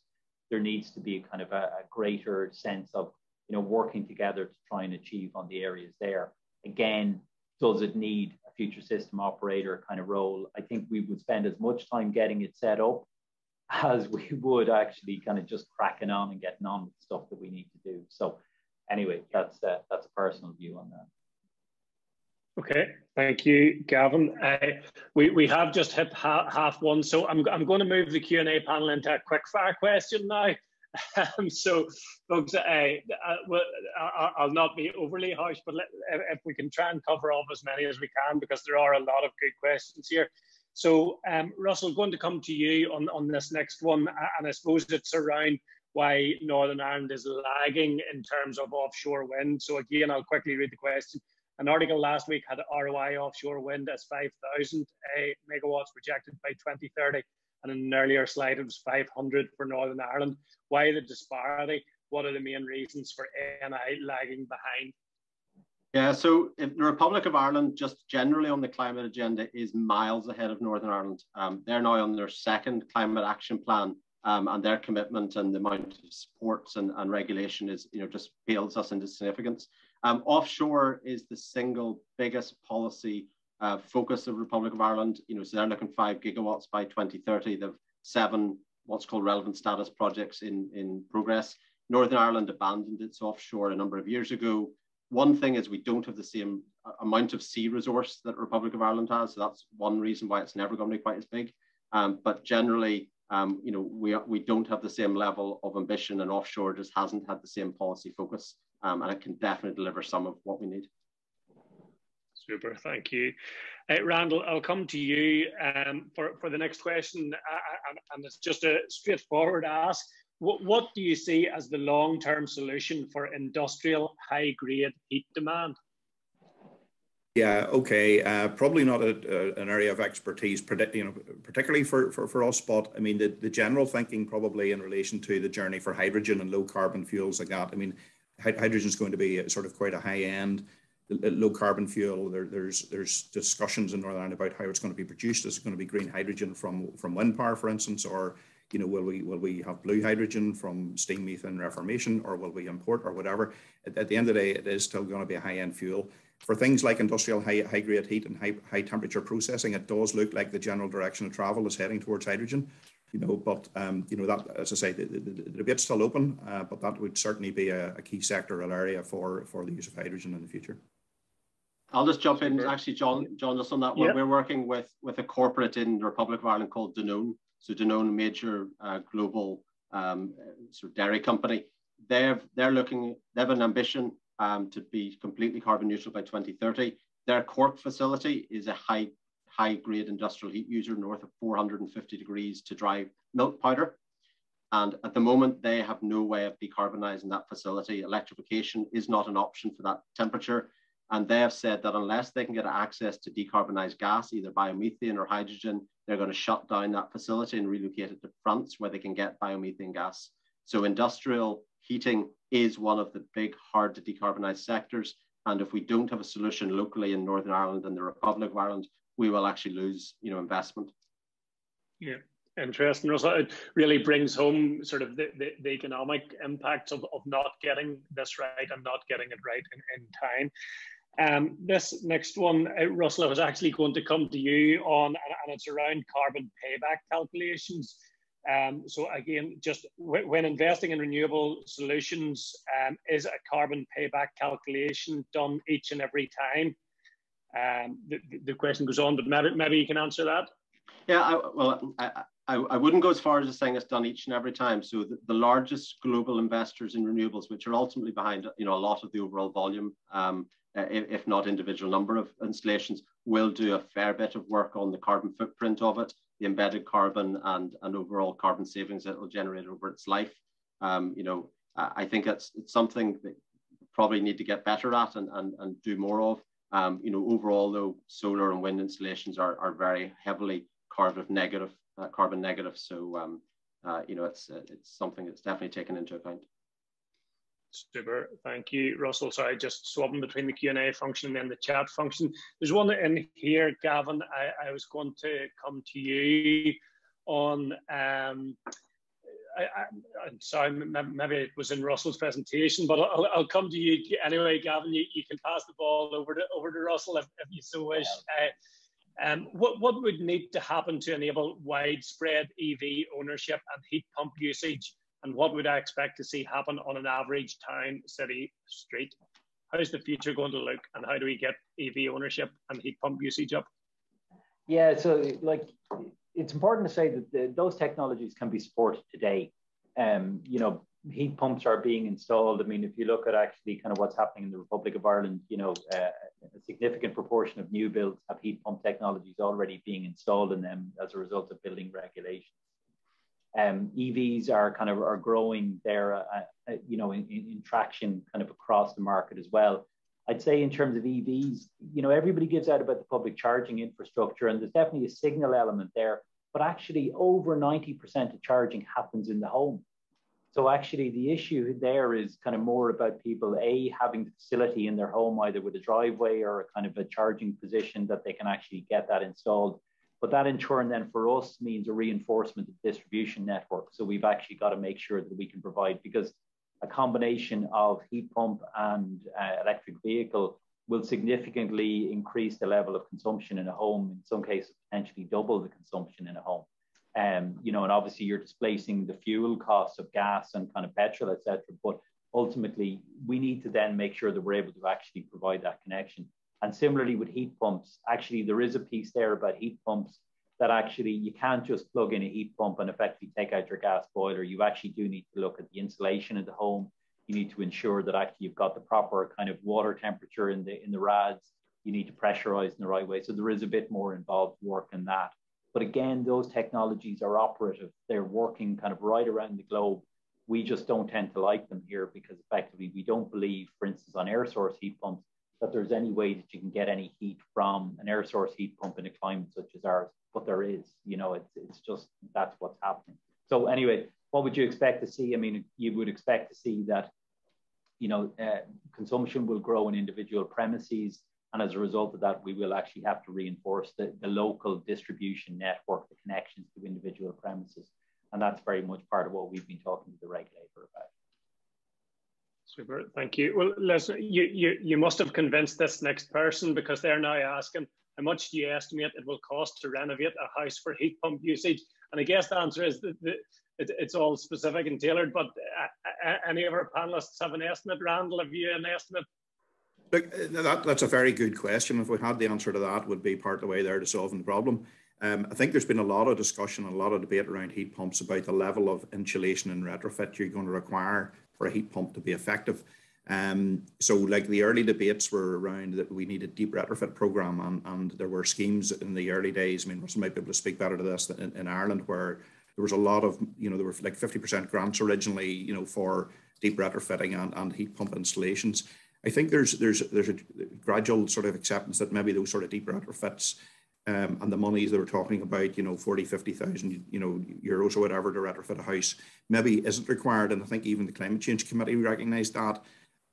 There needs to be kind of a greater sense of, you know, working together to try and achieve on the areas there. Again, does it need a future system operator kind of role? I think we would spend as much time getting it set up as we would actually kind of just cracking on and getting on with the stuff that we need to do. So anyway, that's a personal view on that. Okay, thank you, Gavan. We have just hit half one, so I'm going to move the Q&A panel into a quick-fire question now. So, folks, I'll not be overly harsh, but if we can try and cover off as many as we can, because there are a lot of good questions here. So, Russell, going to come to you on this next one, and I suppose it's around why Northern Ireland is lagging in terms of offshore wind. So, again, I'll quickly read the question. An article last week had ROI offshore wind as 5,000 megawatts projected by 2030, and in an earlier slide it was 500 for Northern Ireland. Why the disparity? What are the main reasons for NI lagging behind? Yeah, so the Republic of Ireland, just generally on the climate agenda, is miles ahead of Northern Ireland. They're now on their second climate action plan, and their commitment and the amount of supports and regulation is, just pales us into significance. Offshore is the single biggest policy focus of the Republic of Ireland. So they're looking 5 gigawatts by 2030. They've 7 what's called relevant status projects in progress. Northern Ireland abandoned its offshore a number of years ago. One thing is we don't have the same amount of sea resource that the Republic of Ireland has. So that's one reason why it's never going to be quite as big. But generally, we don't have the same level of ambition, and offshore just hasn't had the same policy focus. And it can definitely deliver some of what we need. Super, thank you. Randall, I'll come to you for the next question. And it's just a straightforward ask. What do you see as the long-term solution for industrial high-grade heat demand? Yeah, okay. Probably not an area of expertise, particularly for us, but I mean, the general thinking probably in relation to the journey for hydrogen and low-carbon fuels like that. I mean, hydrogen is going to be sort of quite a high-end low-carbon fuel. There's discussions in Northern Ireland about how it's going to be produced. Is it going to be green hydrogen from wind power, for instance, or will we have blue hydrogen from steam methane reformation, or will we import or whatever? At the end of the day, it is still going to be a high-end fuel. For things like industrial high-grade heat and high-temperature processing, it does look like the general direction of travel is heading towards hydrogen. But as I say, the debate's still open, but that would certainly be a key sectoral area for the use of hydrogen in the future. I'll just jump in, actually, John, just on that one. Yeah. We're working with a corporate in the Republic of Ireland called Danone. So Danone, a major global sort of dairy company, they have an ambition to be completely carbon neutral by 2030. Their Cork facility is a high-grade industrial heat user, north of 450 degrees, to dry milk powder. And at the moment, they have no way of decarbonising that facility. Electrification is not an option for that temperature. And they have said that unless they can get access to decarbonised gas, either biomethane or hydrogen, they're going to shut down that facility and relocate it to France, where they can get biomethane gas. So industrial heating is one of the big, hard to decarbonise sectors. And if we don't have a solution locally in Northern Ireland and the Republic of Ireland, we will actually lose, investment. Yeah, interesting, Russell. It really brings home sort of the economic impacts of not getting this right and not getting it right in time. This next one, Russell, I was actually going to come to you on, and it's around carbon payback calculations. So again, just when investing in renewable solutions, is a carbon payback calculation done each and every time? The question goes on, but maybe you can answer that. Yeah, I wouldn't go as far as saying it's done each and every time. So the largest global investors in renewables, which are ultimately behind a lot of the overall volume, if not individual number of installations, will do a fair bit of work on the carbon footprint of it, the embedded carbon and overall carbon savings that it will generate over its life. I think it's something that we probably need to get better at and do more of. Overall, though, solar and wind installations are very heavily carbon negative. So, it's something that's definitely taken into account. Super, thank you, Russell. Sorry, just swapping between the Q&A function and then the chat function. There's one in here, Gavan. I was going to come to you on. I'm sorry, maybe it was in Russell's presentation, but I'll come to you anyway, Gavan. You can pass the ball over to Russell if you so wish. What would need to happen to enable widespread EV ownership and heat pump usage? And what would I expect to see happen on an average town, city, street? How's the future going to look, and how do we get EV ownership and heat pump usage up? Yeah, so it's important to say that those technologies can be supported today. Heat pumps are being installed. I mean, if you look at actually kind of what's happening in the Republic of Ireland, a significant proportion of new builds have heat pump technologies already being installed in them as a result of building regulations. EVs are growing there, in traction kind of across the market as well. I'd say in terms of EVs, you know, everybody gives out about the public charging infrastructure, and there's definitely a signal element there, but actually over 90% of charging happens in the home. So actually the issue there is kind of more about people, A, having the facility in their home, either with a driveway or a kind of a charging position that they can actually get that installed. But that in turn then for us means a reinforcement of the distribution network. So we've actually got to make sure that we can provide, because a combination of heat pump and electric vehicle will significantly increase the level of consumption in a home, in some cases potentially double the consumption in a home. You know, and obviously you're displacing the fuel costs of gas and kind of petrol, et cetera. But ultimately, we need to then make sure that we're able to actually provide that connection. And similarly with heat pumps, actually there is a piece there about heat pumps that actually you can't just plug in a heat pump and effectively take out your gas boiler. You actually do need to look at the insulation of the home. You need to ensure that actually you've got the proper kind of water temperature in the rads. You need to pressurize in the right way. So there is a bit more involved work in that. But again, those technologies are operative. They're working kind of right around the globe. We just don't tend to like them here because effectively we don't believe, for instance, on air source heat pumps, that there's any way that you can get any heat from an air source heat pump in a climate such as ours. But there is, you know, it's just, that's what's happening. So anyway, what would you expect to see? I mean, you would expect to see that, you know, consumption will grow in individual premises. And as a result of that, we will actually have to reinforce the local distribution network, the connections to individual premises. And that's very much part of what we've been talking to the regulator about. Super, thank you. Well, Les, you must have convinced this next person, because they're now asking, how much do you estimate it will cost to renovate a house for heat pump usage? And I guess the answer is that it's all specific and tailored, but any of our panelists have an estimate? Randall, have you an estimate? Look, that's a very good question. If we had the answer to that, would be part of the way there to solving the problem. I think there's been a lot of discussion, a lot of debate around heat pumps about the level of insulation and retrofit you're going to require for a heat pump to be effective. So like the early debates were around that we need a deep retrofit program, and there were schemes in the early days. I mean, Russell might be able to speak better to this in Ireland, where there was a lot of, you know, there were like 50% grants originally, you know, for deep retrofitting and heat pump installations. I think there's a gradual sort of acceptance that maybe those sort of deep retrofits and the monies they were talking about, you know, 40, 50,000, you know, euros or whatever to retrofit a house, maybe isn't required. And I think even the Climate Change Committee recognised that.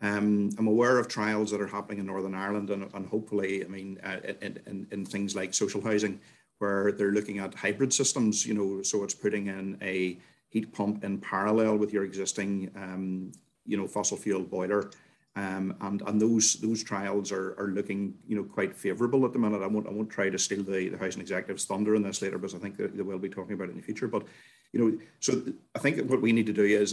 I'm aware of trials that are happening in Northern Ireland and hopefully, I mean, in things like social housing, where they're looking at hybrid systems, you know, so it's putting in a heat pump in parallel with your existing, you know, fossil fuel boiler. And those trials are looking, you know, quite favourable at the minute. I won't try to steal the housing executive's thunder on this later, because I think that they will be talking about it in the future. But, you know, so I think what we need to do is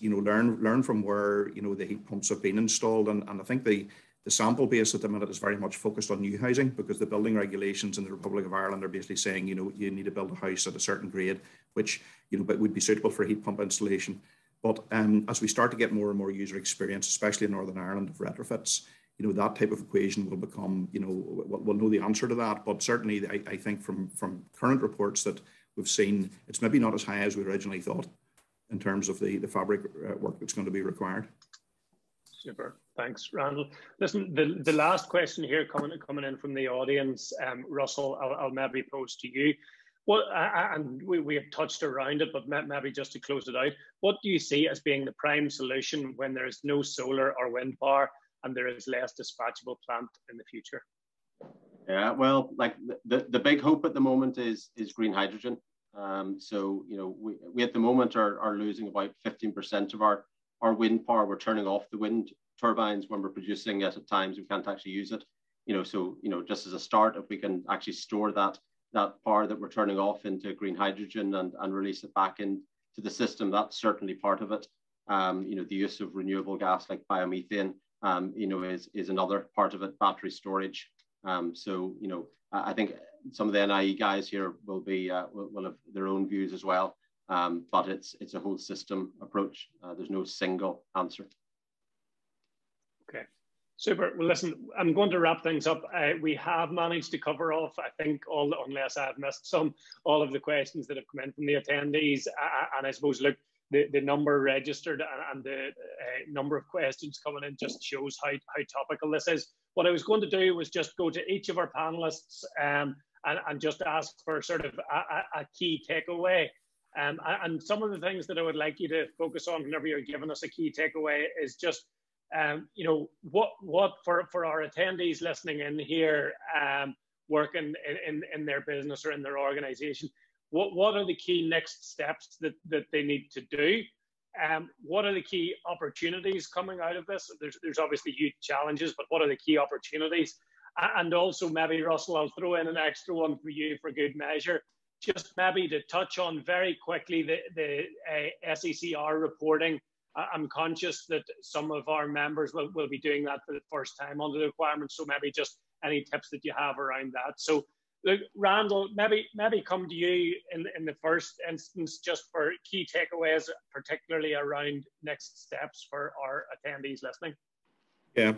you know, learn from where, you know, the heat pumps have been installed, and I think the sample base at the minute is very much focused on new housing, because the building regulations in the Republic of Ireland are basically saying, you know, you need to build a house at a certain grade, which, you know, but would be suitable for heat pump installation. But as we start to get more and more user experience, especially in Northern Ireland, of retrofits, you know, that type of equation will become, you know, we'll know the answer to that. But certainly, I think from current reports that we've seen, it's maybe not as high as we originally thought in terms of the fabric work that's going to be required. Super. Thanks, Randall. Listen, the last question here coming in from the audience, Russell, I'll maybe pose to you. Well, and we have touched around it, but maybe just to close it out, what do you see as being the prime solution when there is no solar or wind power and there is less dispatchable plant in the future? Yeah, well, like the big hope at the moment is green hydrogen. So, you know, we at the moment are losing about 15% of our wind power. We're turning off the wind turbines when we're producing it at times. We can't actually use it, you know, so, you know, just as a start, if we can actually store that power that we're turning off into green hydrogen and release it back into the system, that's certainly part of it. You know, the use of renewable gas like biomethane, you know, is another part of it, battery storage. So, you know, I think some of the NIE guys here will have their own views as well, but it's a whole system approach. There's no single answer. Okay. Super. Well, listen, I'm going to wrap things up. We have managed to cover off, I think, unless I've missed some, all of the questions that have come in from the attendees. And I suppose, look, the number registered and the number of questions coming in just shows how topical this is. What I was going to do was just go to each of our panelists and just ask for sort of a key takeaway. And some of the things that I would like you to focus on whenever you're giving us a key takeaway is just, you know, what for our attendees listening in here, working in their business or in their organisation, what are the key next steps that they need to do? What are the key opportunities coming out of this? There's obviously huge challenges, but what are the key opportunities? And also maybe, Russell, I'll throw in an extra one for you for good measure, just maybe to touch on very quickly the SECR reporting. I'm conscious that some of our members will be doing that for the first time under the requirements, so maybe just any tips that you have around that. So, look, Randall, maybe come to you in the first instance just for key takeaways, particularly around next steps for our attendees listening. Yeah,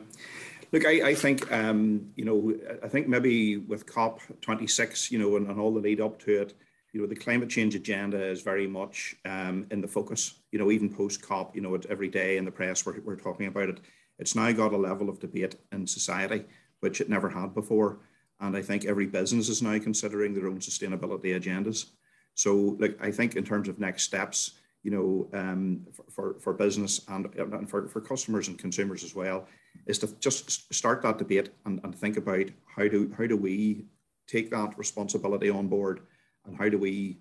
look, I think, you know, I think maybe with COP26, you know, and all the lead up to it, you know, the climate change agenda is very much in the focus, you know, even post COP, you know, every day in the press we're talking about it. It's now got a level of debate in society, which it never had before. And I think every business is now considering their own sustainability agendas. So, like, I think in terms of next steps, you know, for business and for customers and consumers as well, is to just start that debate and think about how do we take that responsibility on board, and how do we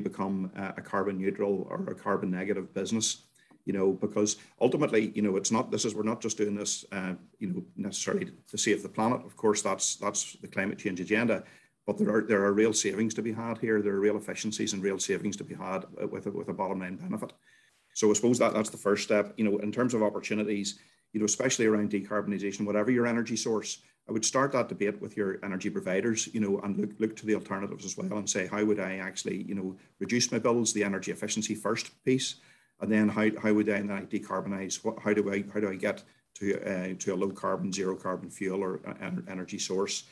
become a carbon neutral or a carbon negative business? You know, because ultimately, you know, we're not just doing this, you know, necessarily to save the planet. Of course, that's the climate change agenda, but there are real savings to be had here. There are real efficiencies and real savings to be had with a bottom line benefit. So I suppose that's the first step. You know, in terms of opportunities, you know, especially around decarbonisation, whatever your energy source, I would start that debate with your energy providers, you know, and look to the alternatives as well and say, how would I actually, you know, reduce my bills, the energy efficiency first piece. And then how would I decarbonise? How do I get to a low carbon, zero carbon fuel or energy source?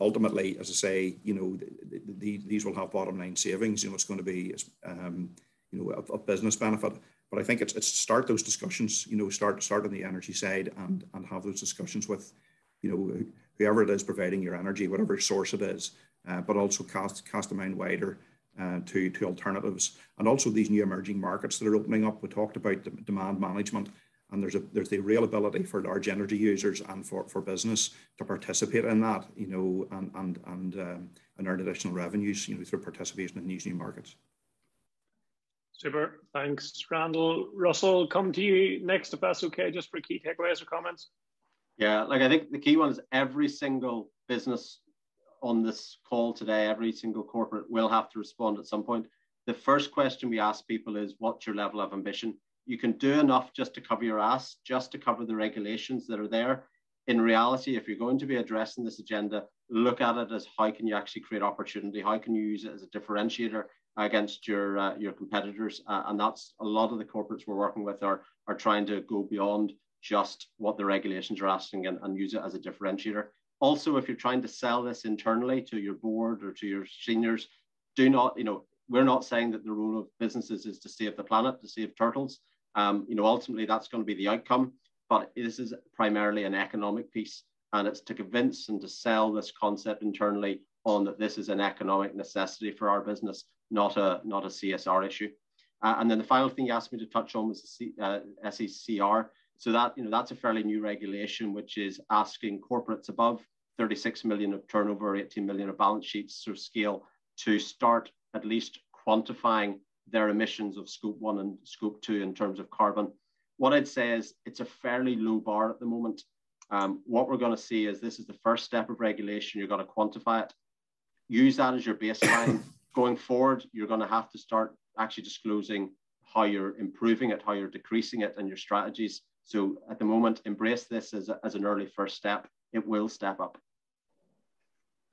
Ultimately, as I say, you know, these will have bottom line savings. You know, it's going to be you know, a business benefit. But I think it's start those discussions. You know, start on the energy side and have those discussions with, you know, whoever it is providing your energy, whatever source it is. But also cast the mind wider. To alternatives, and also these new emerging markets that are opening up. We talked about demand management, and there's the real ability for large energy users and for business to participate in that, you know, and earn additional revenues, you know, through participation in these new markets. Super, thanks, Randall. Russell, come to you next, if that's okay, just for key takeaways or comments. Yeah, like I think the key one is every single business on this call today, every single corporate will have to respond at some point. The first question we ask people is, what's your level of ambition? You can do enough just to cover your ass, just to cover the regulations that are there. In reality, if you're going to be addressing this agenda, look at it as how can you actually create opportunity? How can you use it as a differentiator against your competitors? And that's a lot of the corporates we're working with are trying to go beyond just what the regulations are asking and use it as a differentiator. Also, if you're trying to sell this internally to your board or to your seniors, do not, you know, we're not saying that the role of businesses is to save the planet, to save turtles. You know, ultimately, that's going to be the outcome. But this is primarily an economic piece, and it's to convince and to sell this concept internally on that this is an economic necessity for our business, not a CSR issue. And then the final thing you asked me to touch on was the SECR. So that, you know, that's a fairly new regulation, which is asking corporates above 36 million of turnover, 18 million of balance sheets sort of scale to start at least quantifying their emissions of scope 1 and scope 2 in terms of carbon. What I'd say is it's a fairly low bar at the moment. What we're going to see is this is the first step of regulation. You're going to quantify it. Use that as your baseline. Going forward, you're going to have to start actually disclosing how you're improving it, how you're decreasing it, and your strategies. So at the moment, embrace this as an early first step. It will step up.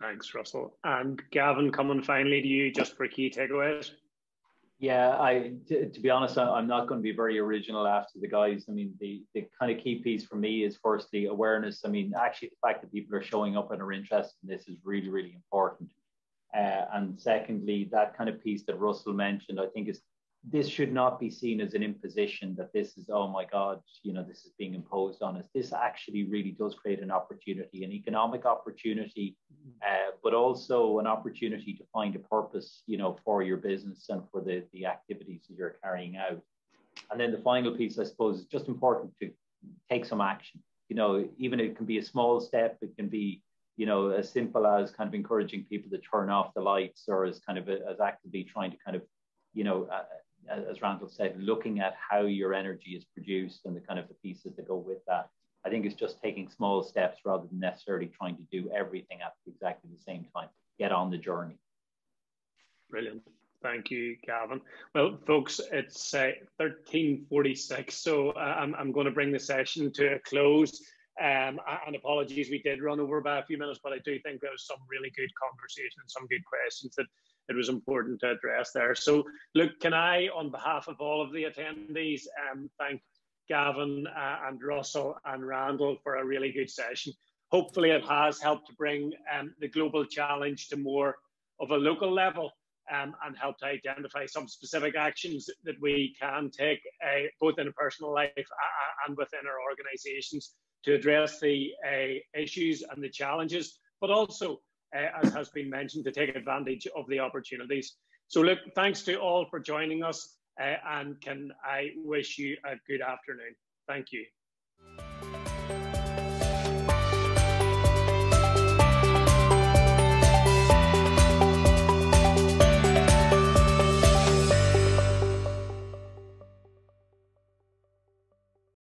Thanks, Russell. And Gavin, coming finally to you just for key takeaways. Yeah, to be honest, I'm not going to be very original after the guys. I mean, the kind of key piece for me is firstly awareness. I mean, actually the fact that people are showing up and are interested in this is really, really important. And secondly, that kind of piece that Russell mentioned, I think is this should not be seen as an imposition that this is, oh my God, you know, this is being imposed on us. This actually really does create an opportunity, an economic opportunity, but also an opportunity to find a purpose, you know, for your business and for the activities that you're carrying out. And then the final piece, I suppose, is just important to take some action. You know, even it can be a small step, it can be, you know, as simple as kind of encouraging people to turn off the lights, or as kind of as actively trying to kind of, you know, as Randall said, looking at how your energy is produced and the kind of the pieces that go with that. I think it's just taking small steps rather than necessarily trying to do everything at exactly the same time. Get on the journey. Brilliant. Thank you, Gavan. Well, folks, it's 13:46, so I'm going to bring the session to a close. And apologies, we did run over by a few minutes, but I do think there was some really good conversation and some good questions that it was important to address there. So, look, can I, on behalf of all of the attendees, thank Gavan and Russell and Randall for a really good session. Hopefully it has helped to bring the global challenge to more of a local level, and help to identify some specific actions that we can take both in a personal life and within our organisations to address the issues and the challenges, but also, as has been mentioned, to take advantage of the opportunities. So look, thanks to all for joining us, and can I wish you a good afternoon. Thank you.